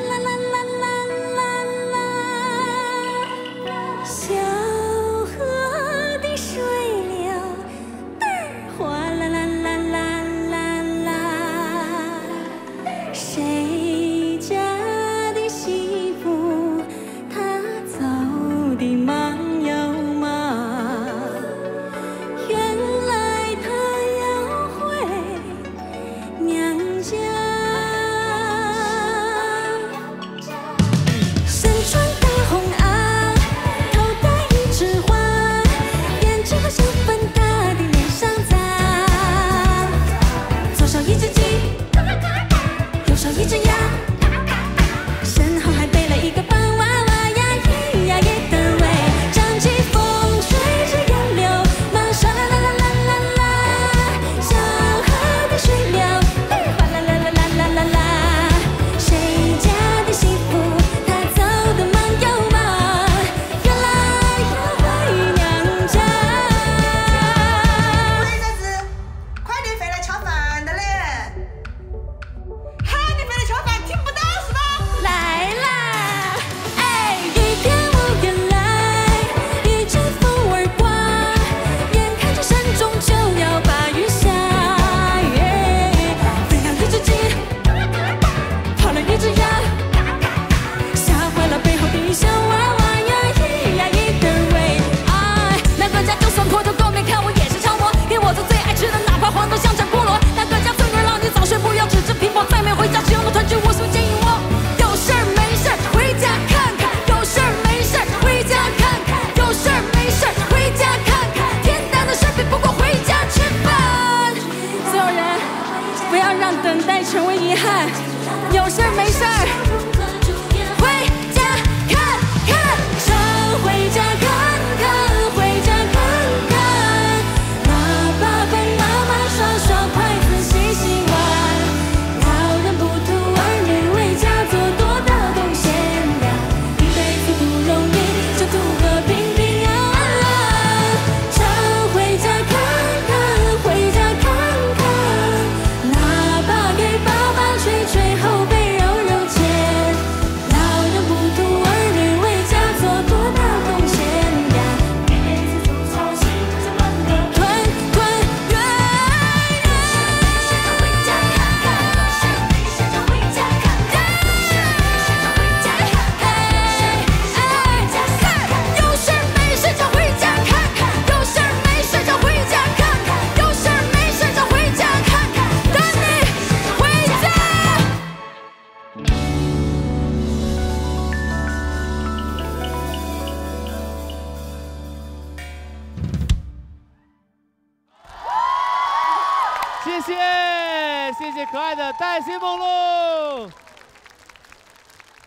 谢谢谢可爱的黛西梦露。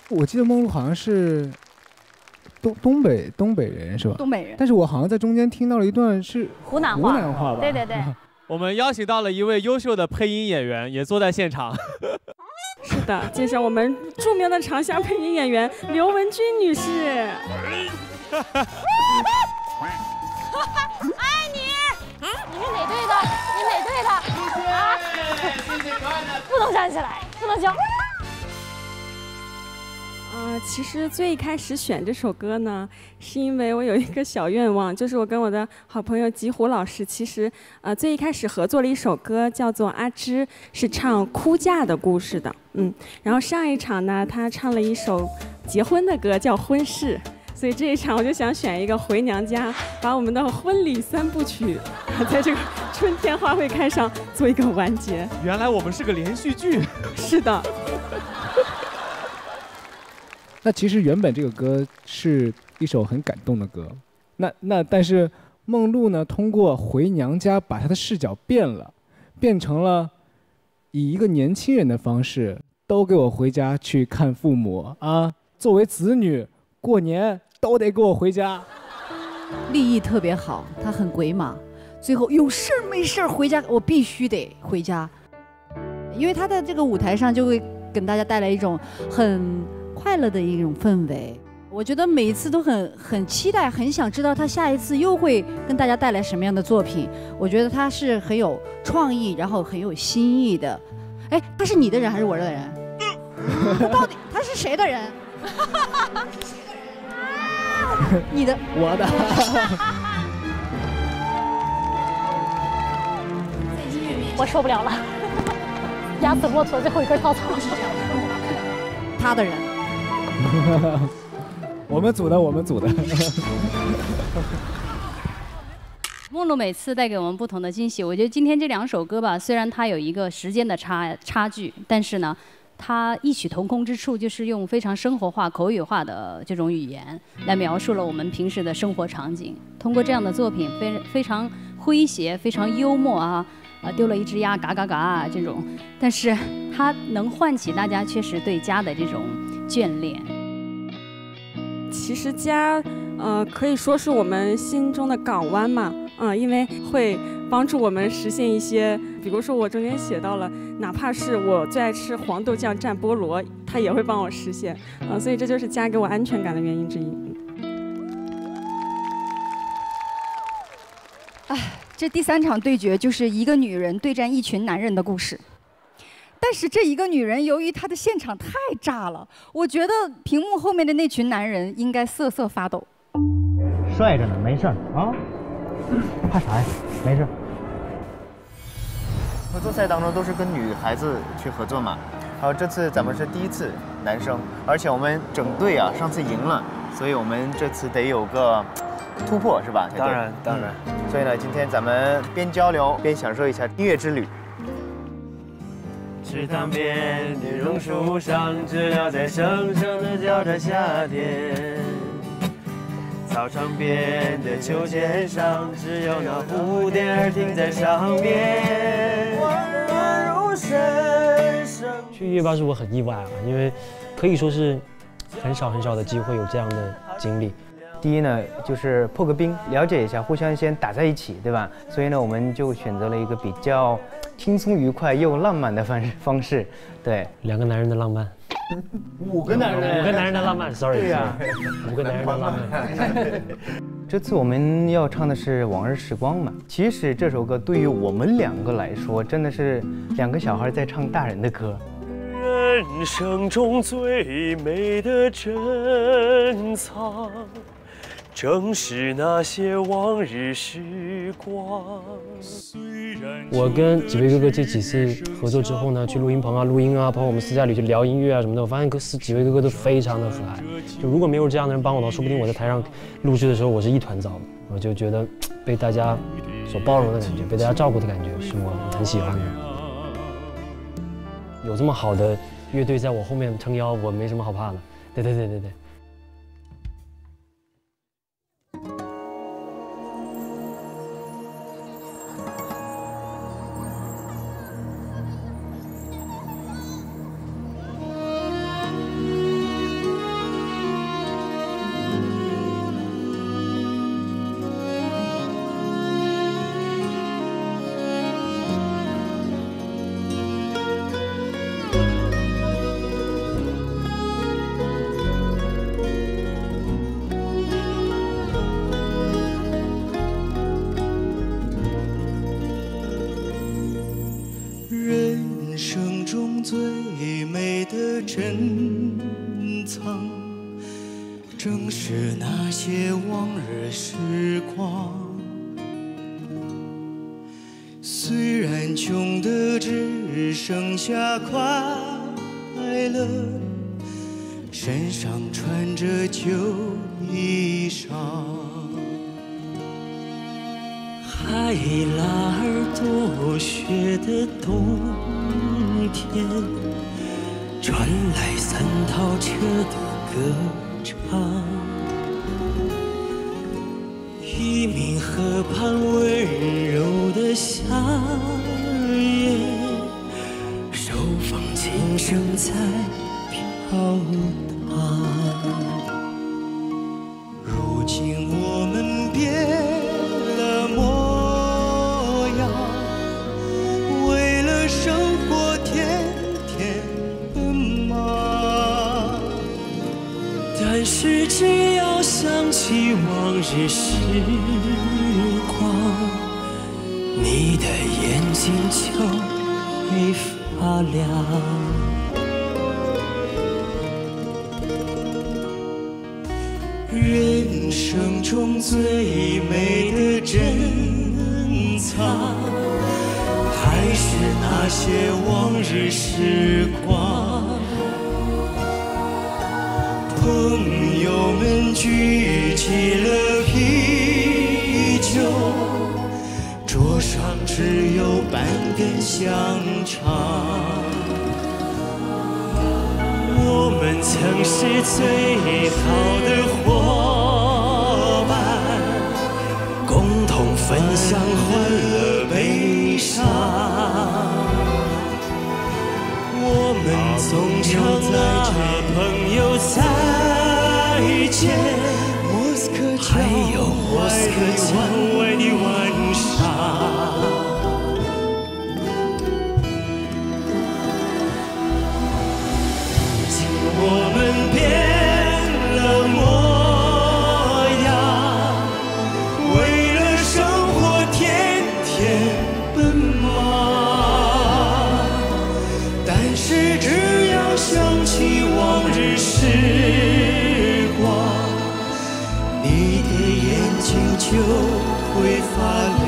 我记得梦露好像是东东北东北人是吧？东北人。但是我好像在中间听到了一段是湖南话，湖南话吧？对对对。我们邀请到了一位优秀的配音演员，也坐在现场。是的，介绍我们著名的长沙配音演员刘文君女士。爱你！你是哪队的？你哪队的？谢谢，谢谢可爱的。不能站起来，不能叫。啊，其实最开始选这首歌呢，是因为我有一个小愿望，就是我跟我的好朋友吉虎老师，其实呃最一开始合作了一首歌，叫做《阿芝》，是唱哭嫁的故事的，嗯，然后上一场呢，他唱了一首结婚的歌，叫《婚事》，所以这一场我就想选一个回娘家，把我们的婚礼三部曲，在这个春天花会开上做一个完结。原来我们是个连续剧。是的。那其实原本这个歌是一首很感动的歌，那那但是梦露呢，通过回娘家把她的视角变了，变成了以一个年轻人的方式，都给我回家去看父母啊！作为子女，过年都得给我回家。立意特别好，她很鬼马，最后有事儿没事儿回家，我必须得回家，因为她在这个舞台上就会给大家带来一种很快乐的一种氛围，我觉得每一次都很很期待，很想知道他下一次又会跟大家带来什么样的作品。我觉得他是很有创意，然后很有新意的。哎，他是你的人还是我的人？他到底他是谁的人？你的，我的。我受不了了，压死骆驼最后一根稻草。他的人。我们组的，我们组的。梦露每次带给我们不同的惊喜。我觉得今天这两首歌吧，虽然它有一个时间的差差距，但是呢，它异曲同工之处，就是用非常生活化、口语化的这种语言来描述了我们平时的生活场景。通过这样的作品，非非常诙谐、非常幽默啊。啊，丢了一只鸭，嘎嘎嘎啊，这种，但是它能唤起大家确实对家的这种眷恋。其实家，呃，可以说是我们心中的港湾嘛，嗯，因为会帮助我们实现一些，比如说我中间写到了，哪怕是我最爱吃黄豆酱蘸菠萝，它也会帮我实现，啊、呃，所以这就是家给我安全感的原因之一。唉。这第三场对决就是一个女人对战一群男人的故事，但是这一个女人由于她的现场太炸了，我觉得屏幕后面的那群男人应该瑟瑟发抖。帅着呢，没事啊，怕啥呀？没事。合作赛当中都是跟女孩子去合作嘛，还有这次咱们是第一次男生，而且我们整队啊，上次赢了，所以我们这次得有个。突破是吧？当然，当然。嗯、所以呢，今天咱们边交流边享受一下音乐之旅。池塘边的榕树上，知了在声声地叫着夏天。操场边的秋千上，只有那蝴蝶儿停在上面。温柔深深。去夜吧是我很意外啊，因为可以说是很少很少的机会有这样的经历。第一呢，就是破个冰，了解一下，互相先打在一起，对吧？所以呢，我们就选择了一个比较轻松、愉快又浪漫的方式方式。对，两个男人的浪漫，五个男人，五个男人的浪漫。sorry， 对呀，五个男人的浪漫。这次我们要唱的是《往日时光》嘛。其实这首歌对于我们两个来说，真的是两个小孩在唱大人的歌。人生中最美的珍藏。正是那些往日时光。我跟几位哥哥这几次合作之后呢，去录音棚啊录音啊，包括我们私下里去聊音乐啊什么的，我发现几位哥哥都非常的和蔼。就如果没有这样的人帮我呢，说不定我在台上录制的时候我是一团糟的。我就觉得被大家所包容的感觉，被大家照顾的感觉，是我很喜欢的。有这么好的乐队在我后面撑腰，我没什么好怕的。对对对对对。藏，正是那些往日时光。虽然穷得只剩下快乐，身上穿着旧衣裳。 海拉尔多雪的冬天，传来三套车的歌唱。伊敏河畔温柔的夏夜，手放琴声在飘荡。如今我们变。 但是只要想起往日时光，你的眼睛就会发亮。人生中最美的珍藏，还是那些往日时光。 朋友们举起了啤酒，桌上只有半根香肠。我们曾是最好的伙伴，共同分享欢乐悲伤。我们总唱那朋友在。 还有莫斯科郊外的晚上。 就会发亮。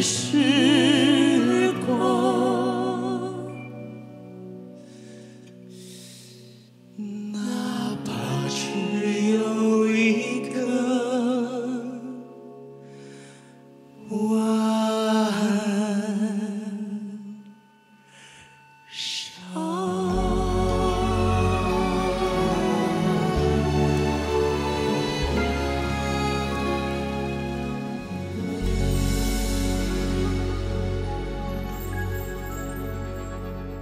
时光，哪怕只有一个晚上。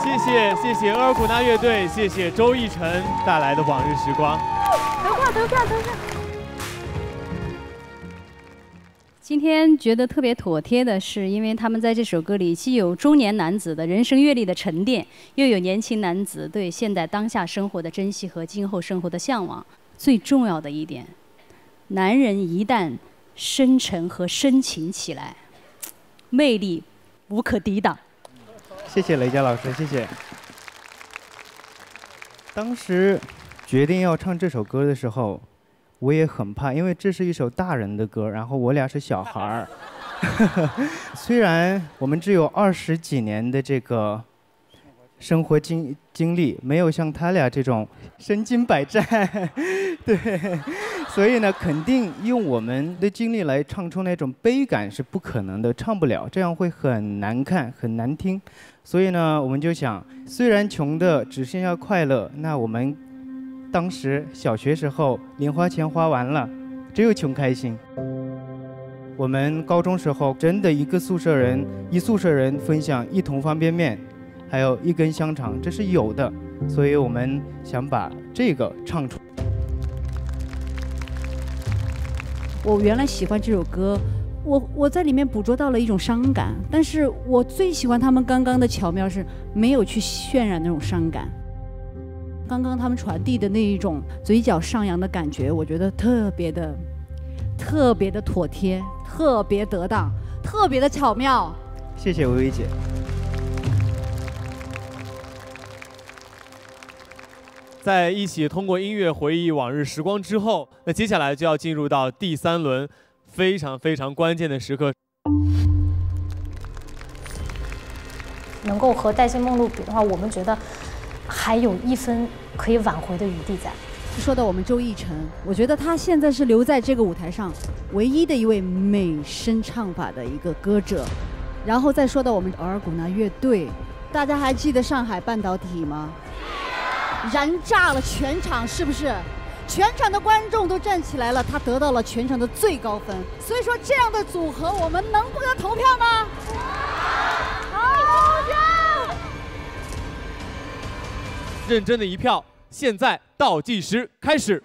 谢谢谢谢额尔古纳乐队，谢谢周逸晨带来的《往日时光》。投票投票投票！今天觉得特别妥帖的是，因为他们在这首歌里既有中年男子的人生阅历的沉淀，又有年轻男子对现代当下生活的珍惜和今后生活的向往。最重要的一点，男人一旦深沉和深情起来，魅力无可抵挡。谢谢雷佳老师，谢谢。当时决定要唱这首歌的时候，我也很怕，因为这是一首大人的歌，然后我俩是小孩儿。虽然我们只有二十几年的这个生活经经历，没有像他俩这种身经百战，对，所以呢，肯定用我们的经历来唱出那种悲感是不可能的，唱不了，这样会很难看，很难听。所以呢，我们就想，虽然穷的只剩下快乐，那我们当时小学时候零花钱花完了，只有穷开心。 我们高中时候真的一个宿舍人一宿舍人分享一桶方便面，还有一根香肠，这是有的，所以我们想把这个唱出。我原来喜欢这首歌，我我在里面捕捉到了一种伤感，但是我最喜欢他们刚刚的巧妙是没有去渲染那种伤感。刚刚他们传递的那一种嘴角上扬的感觉，我觉得特别的。 特别的妥帖，特别得当，特别的巧妙。谢谢薇薇姐。在一起通过音乐回忆往日时光之后，那接下来就要进入到第三轮非常非常关键的时刻。能够和《带薪梦露》比的话，我们觉得还有一分可以挽回的余地在。 说到我们周奕辰，我觉得他现在是留在这个舞台上唯一的一位美声唱法的一个歌者。然后再说到我们额尔古纳乐队，大家还记得上海半导体吗？燃炸了全场，是不是？全场的观众都站起来了，他得到了全场的最高分。所以说，这样的组合，我们能不能投票吗？好，投票！认真的一票。 现在倒计时开始。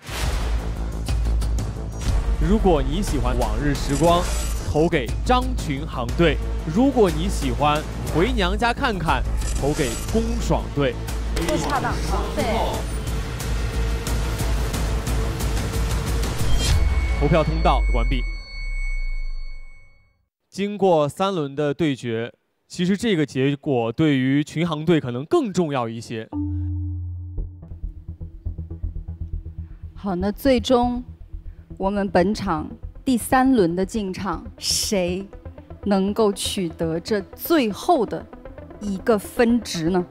如果你喜欢往日时光，投给张群航队；如果你喜欢回娘家看看，投给龚爽队。不恰当，对。投票通道关闭。经过三轮的对决，其实这个结果对于群航队可能更重要一些。 好，那最终我们本场第三轮的进场，谁能够取得这最后的一个分值呢？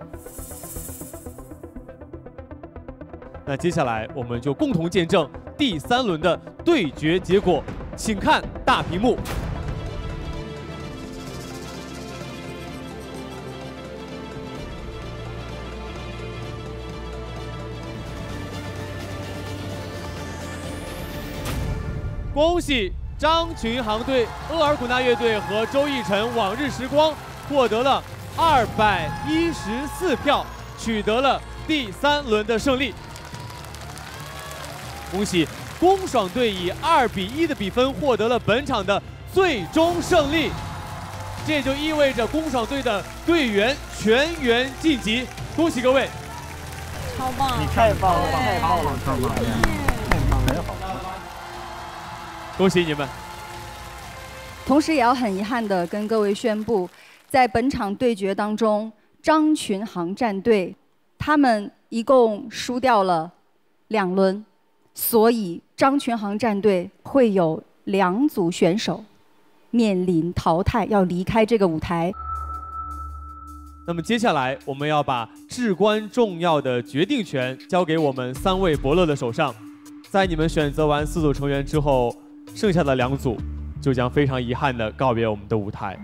那接下来我们就共同见证第三轮的对决结果，请看大屏幕。恭喜张群航队、额尔古纳乐队和周奕辰往日时光获得了二百一十四票，取得了第三轮的胜利。恭喜龚爽队以二比一的比分获得了本场的最终胜利，这就意味着龚爽队的队员全员晋级。恭喜各位！超棒！你太棒了！太棒了！太棒了！ 恭喜你们！同时，也要很遗憾地跟各位宣布，在本场对决当中，张群航战队他们一共输掉了两轮，所以张群航战队会有两组选手面临淘汰，要离开这个舞台。那么接下来，我们要把至关重要的决定权交给我们三位伯乐的手上。在你们选择完四组成员之后， 剩下的两组就将非常遗憾地告别我们的舞台。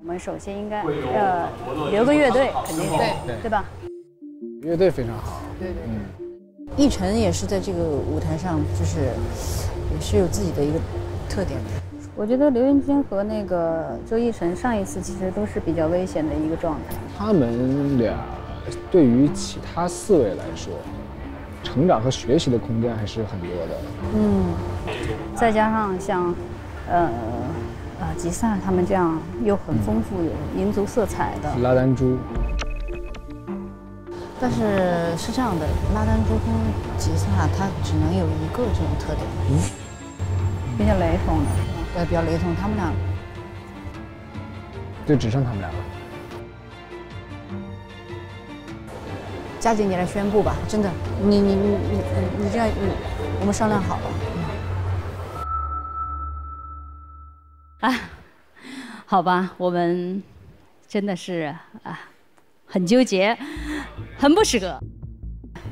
我们首先应该呃留个乐队，肯定是对对吧？乐队非常好。对对对。奕辰也是在这个舞台上，就是也是有自己的一个特点的。我觉得刘元金和那个周奕辰上一次其实都是比较危险的一个状态。他们俩对于其他四位来说， 成长和学习的空间还是很多的。嗯，再加上像，呃，呃，吉萨他们这样又很丰富、有民族色彩的。拉丹珠。但是是这样的，拉丹珠跟吉萨它只能有一个这种特点。嗯。比较雷同的。对，比较雷同，他们俩就只剩他们俩了。佳姐，你来宣布吧，真的，你你你你你这样，你我们商量好了。嗯、啊，好吧，我们真的是啊，很纠结，很不舍得，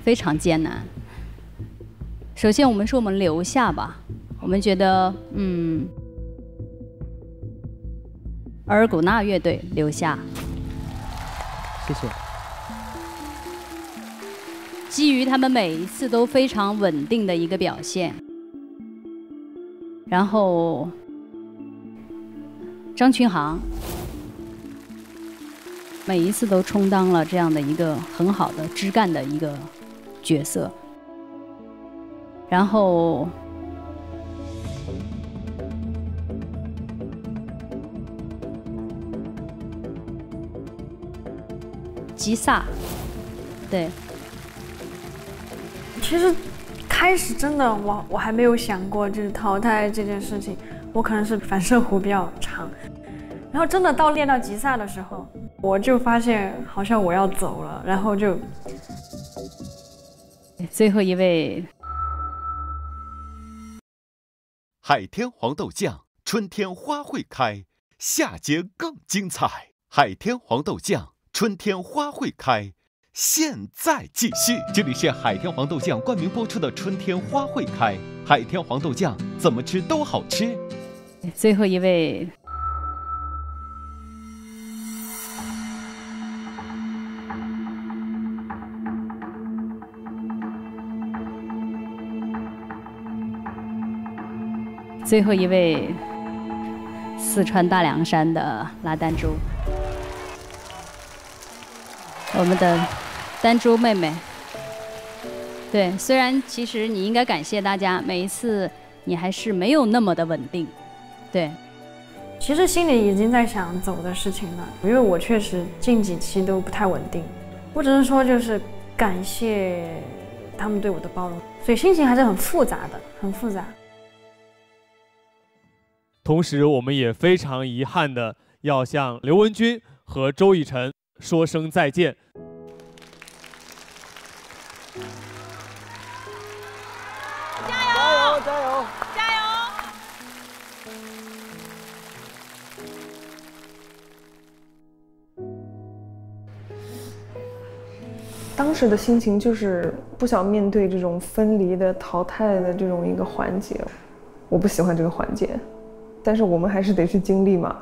非常艰难。首先，我们说我们留下吧，我们觉得嗯。 额尔古纳乐队留下，谢谢。基于他们每一次都非常稳定的一个表现，然后张群航每一次都充当了这样的一个很好的枝干的一个角色，然后。 吉萨，对。其实开始真的我我还没有想过就是淘汰这件事情，我可能是反射弧比较长。然后真的到练到吉萨的时候，我就发现好像我要走了，然后就最后一位海天黄豆酱，春天花会开，下节更精彩。海天黄豆酱。 春天花会开，现在继续。这里是海天黄豆酱冠名播出的《春天花会开》，海天黄豆酱怎么吃都好吃。最后一位，最后一位，四川大凉山的拉丹珠。 我们的丹珠妹妹，对，虽然其实你应该感谢大家，每一次你还是没有那么的稳定，对。其实心里已经在想走的事情了，因为我确实近几期都不太稳定，我只是说就是感谢他们对我的包容，所以心情还是很复杂的，很复杂。同时，我们也非常遗憾的要向刘文君和周以晨。 说声再见。加油！加油！加油！当时的心情就是不想面对这种分离的、淘汰的这种一个环节，我不喜欢这个环节，但是我们还是得去经历嘛。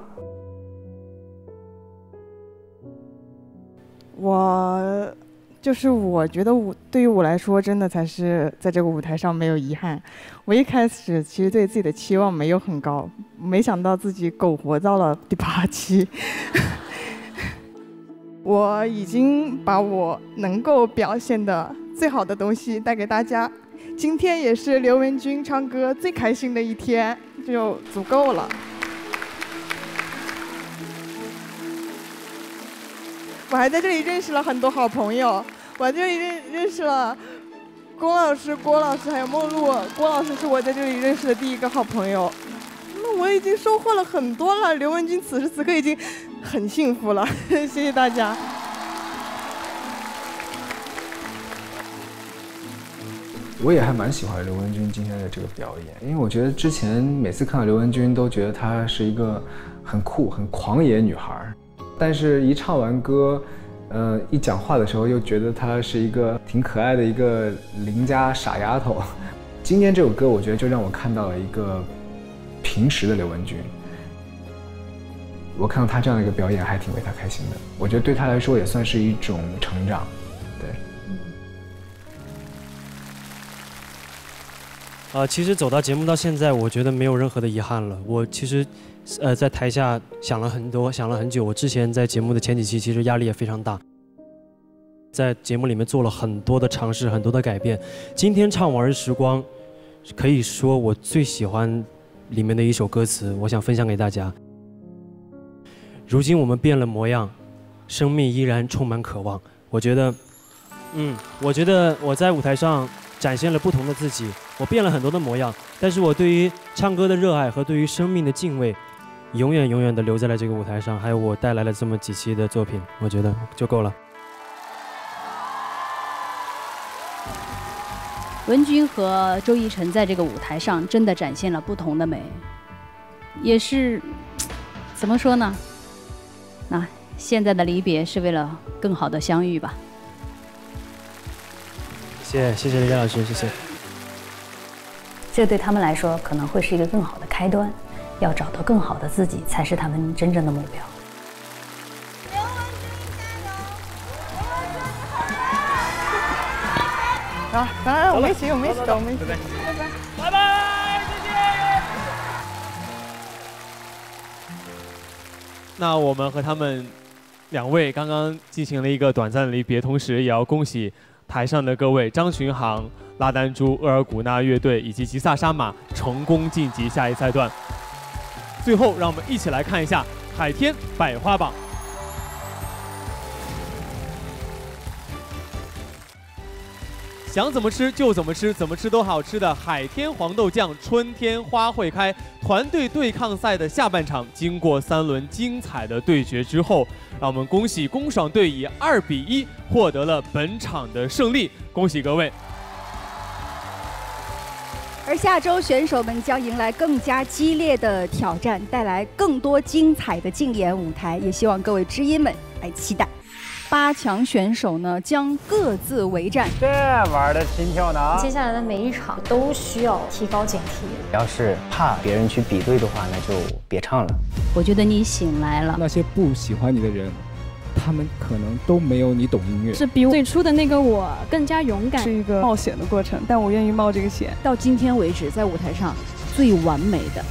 我就是我觉得我对于我来说，真的才是在这个舞台上没有遗憾。我一开始其实对自己的期望没有很高，没想到自己苟活到了第八期。我已经把我能够表现的最好的东西带给大家。今天也是刘文君唱歌最开心的一天，就足够了。 我还在这里认识了很多好朋友，我在这里认认识了龚老师、郭老师还有梦露。郭老师是我在这里认识的第一个好朋友，那我已经收获了很多了。刘文君此时此刻已经很幸福了，谢谢大家。我也还蛮喜欢刘文君今天的这个表演，因为我觉得之前每次看到刘文君都觉得她是一个很酷、很狂野女孩。 但是，一唱完歌，呃，一讲话的时候，又觉得她是一个挺可爱的一个邻家傻丫头。今天这首歌，我觉得就让我看到了一个平时的刘文君。我看到她这样的一个表演，还挺为她开心的。我觉得对她来说，也算是一种成长。对。啊、呃，其实走到节目到现在，我觉得没有任何的遗憾了。我其实。 呃，在台下想了很多，想了很久。我之前在节目的前几期，其实压力也非常大，在节目里面做了很多的尝试，很多的改变。今天唱《往日时光》，可以说我最喜欢里面的一首歌词，我想分享给大家。如今我们变了模样，生命依然充满渴望。我觉得，嗯，我觉得我在舞台上展现了不同的自己，我变了很多的模样，但是我对于唱歌的热爱和对于生命的敬畏。永远永远的留在了这个舞台上，还有我带来了这么几期的作品，我觉得就够了。文君和周奕辰在这个舞台上真的展现了不同的美，也是怎么说呢？那现在的离别是为了更好的相遇吧。谢谢谢谢雷佳老师，谢谢。这对他们来说可能会是一个更好的开端。 要找到更好的自己，才是他们真正的目标。啊，来来，我们一起，我们一起，我们一起，拜拜，拜拜，谢谢。那我们和他们两位刚刚进行了一个短暂的离别，同时也要恭喜台上的各位张巡航、拉丹珠、额尔古纳乐队以及吉萨沙玛成功晋级下一赛段。 最后，让我们一起来看一下海天百花榜。想怎么吃就怎么吃，怎么吃都好吃的海天黄豆酱春天花会开团队对抗赛的下半场，经过三轮精彩的对决之后，让我们恭喜工爽队以二比一获得了本场的胜利，恭喜各位！ 而下周选手们将迎来更加激烈的挑战，带来更多精彩的竞演舞台，也希望各位知音们来期待。八强选手呢将各自为战，这玩的心跳呢？接下来的每一场都需要提高警惕。要是怕别人去比对的话，那就别唱了。我觉得你醒来了。那些不喜欢你的人，他们可能都没有你懂音乐。是比最初的那个我更加勇敢，是一个冒险的过程，但我愿意冒这个险。到今天为止，在舞台上最完美的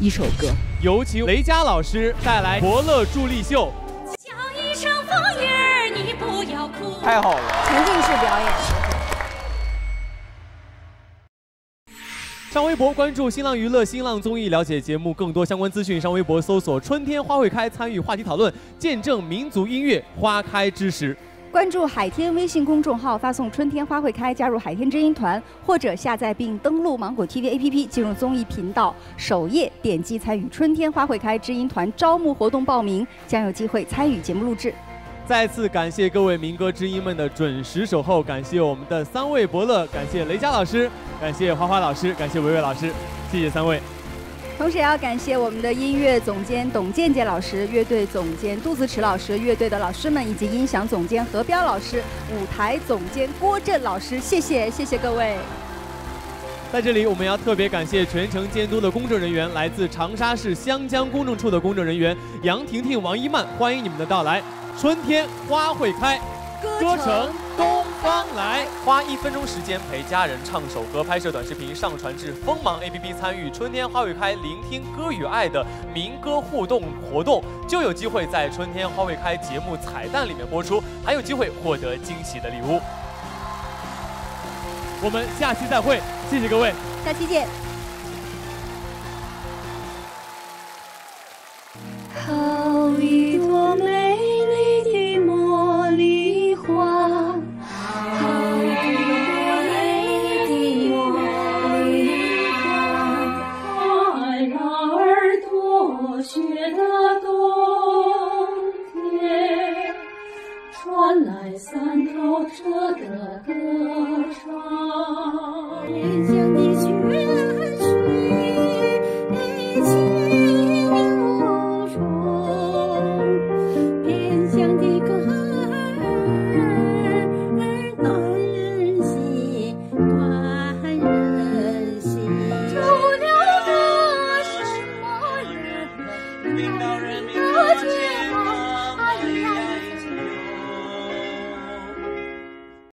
一首歌，有请雷佳老师带来《伯乐助力秀》。叫一声风雨，你不要哭。太好了，沉浸式表演。 上微博关注新浪娱乐、新浪综艺，了解节目更多相关资讯。上微博搜索“春天花会开”，参与话题讨论，见证民族音乐花开之时。关注海天微信公众号，发送“春天花会开”，加入海天知音团，或者下载并登录芒果 T V A P P， 进入综艺频道首页，点击参与“春天花会开”知音团招募活动报名，将有机会参与节目录制。 再次感谢各位民歌知音们的准时守候，感谢我们的三位伯乐，感谢雷佳老师，感谢花花老师，感谢维维老师，谢谢三位。同时也要感谢我们的音乐总监董健健老师、乐队总监杜自持老师、乐队的老师们以及音响总监何彪老师、舞台总监郭震老师，谢谢谢谢各位。在这里，我们要特别感谢全程监督的公证人员，来自长沙市湘江公证处的公证人员杨婷婷、王一曼，欢迎你们的到来。 春天花会开，歌成东方来。花一分钟时间陪家人唱首歌，拍摄短视频，上传至锋芒 A P P， 参与春天花会开聆听歌与爱的民歌互动活动，就有机会在春天花会开节目彩蛋里面播出，还有机会获得惊喜的礼物。我们下期再会，谢谢各位，下期见。好一朵美丽。 雪的冬天，传来三头车的歌唱。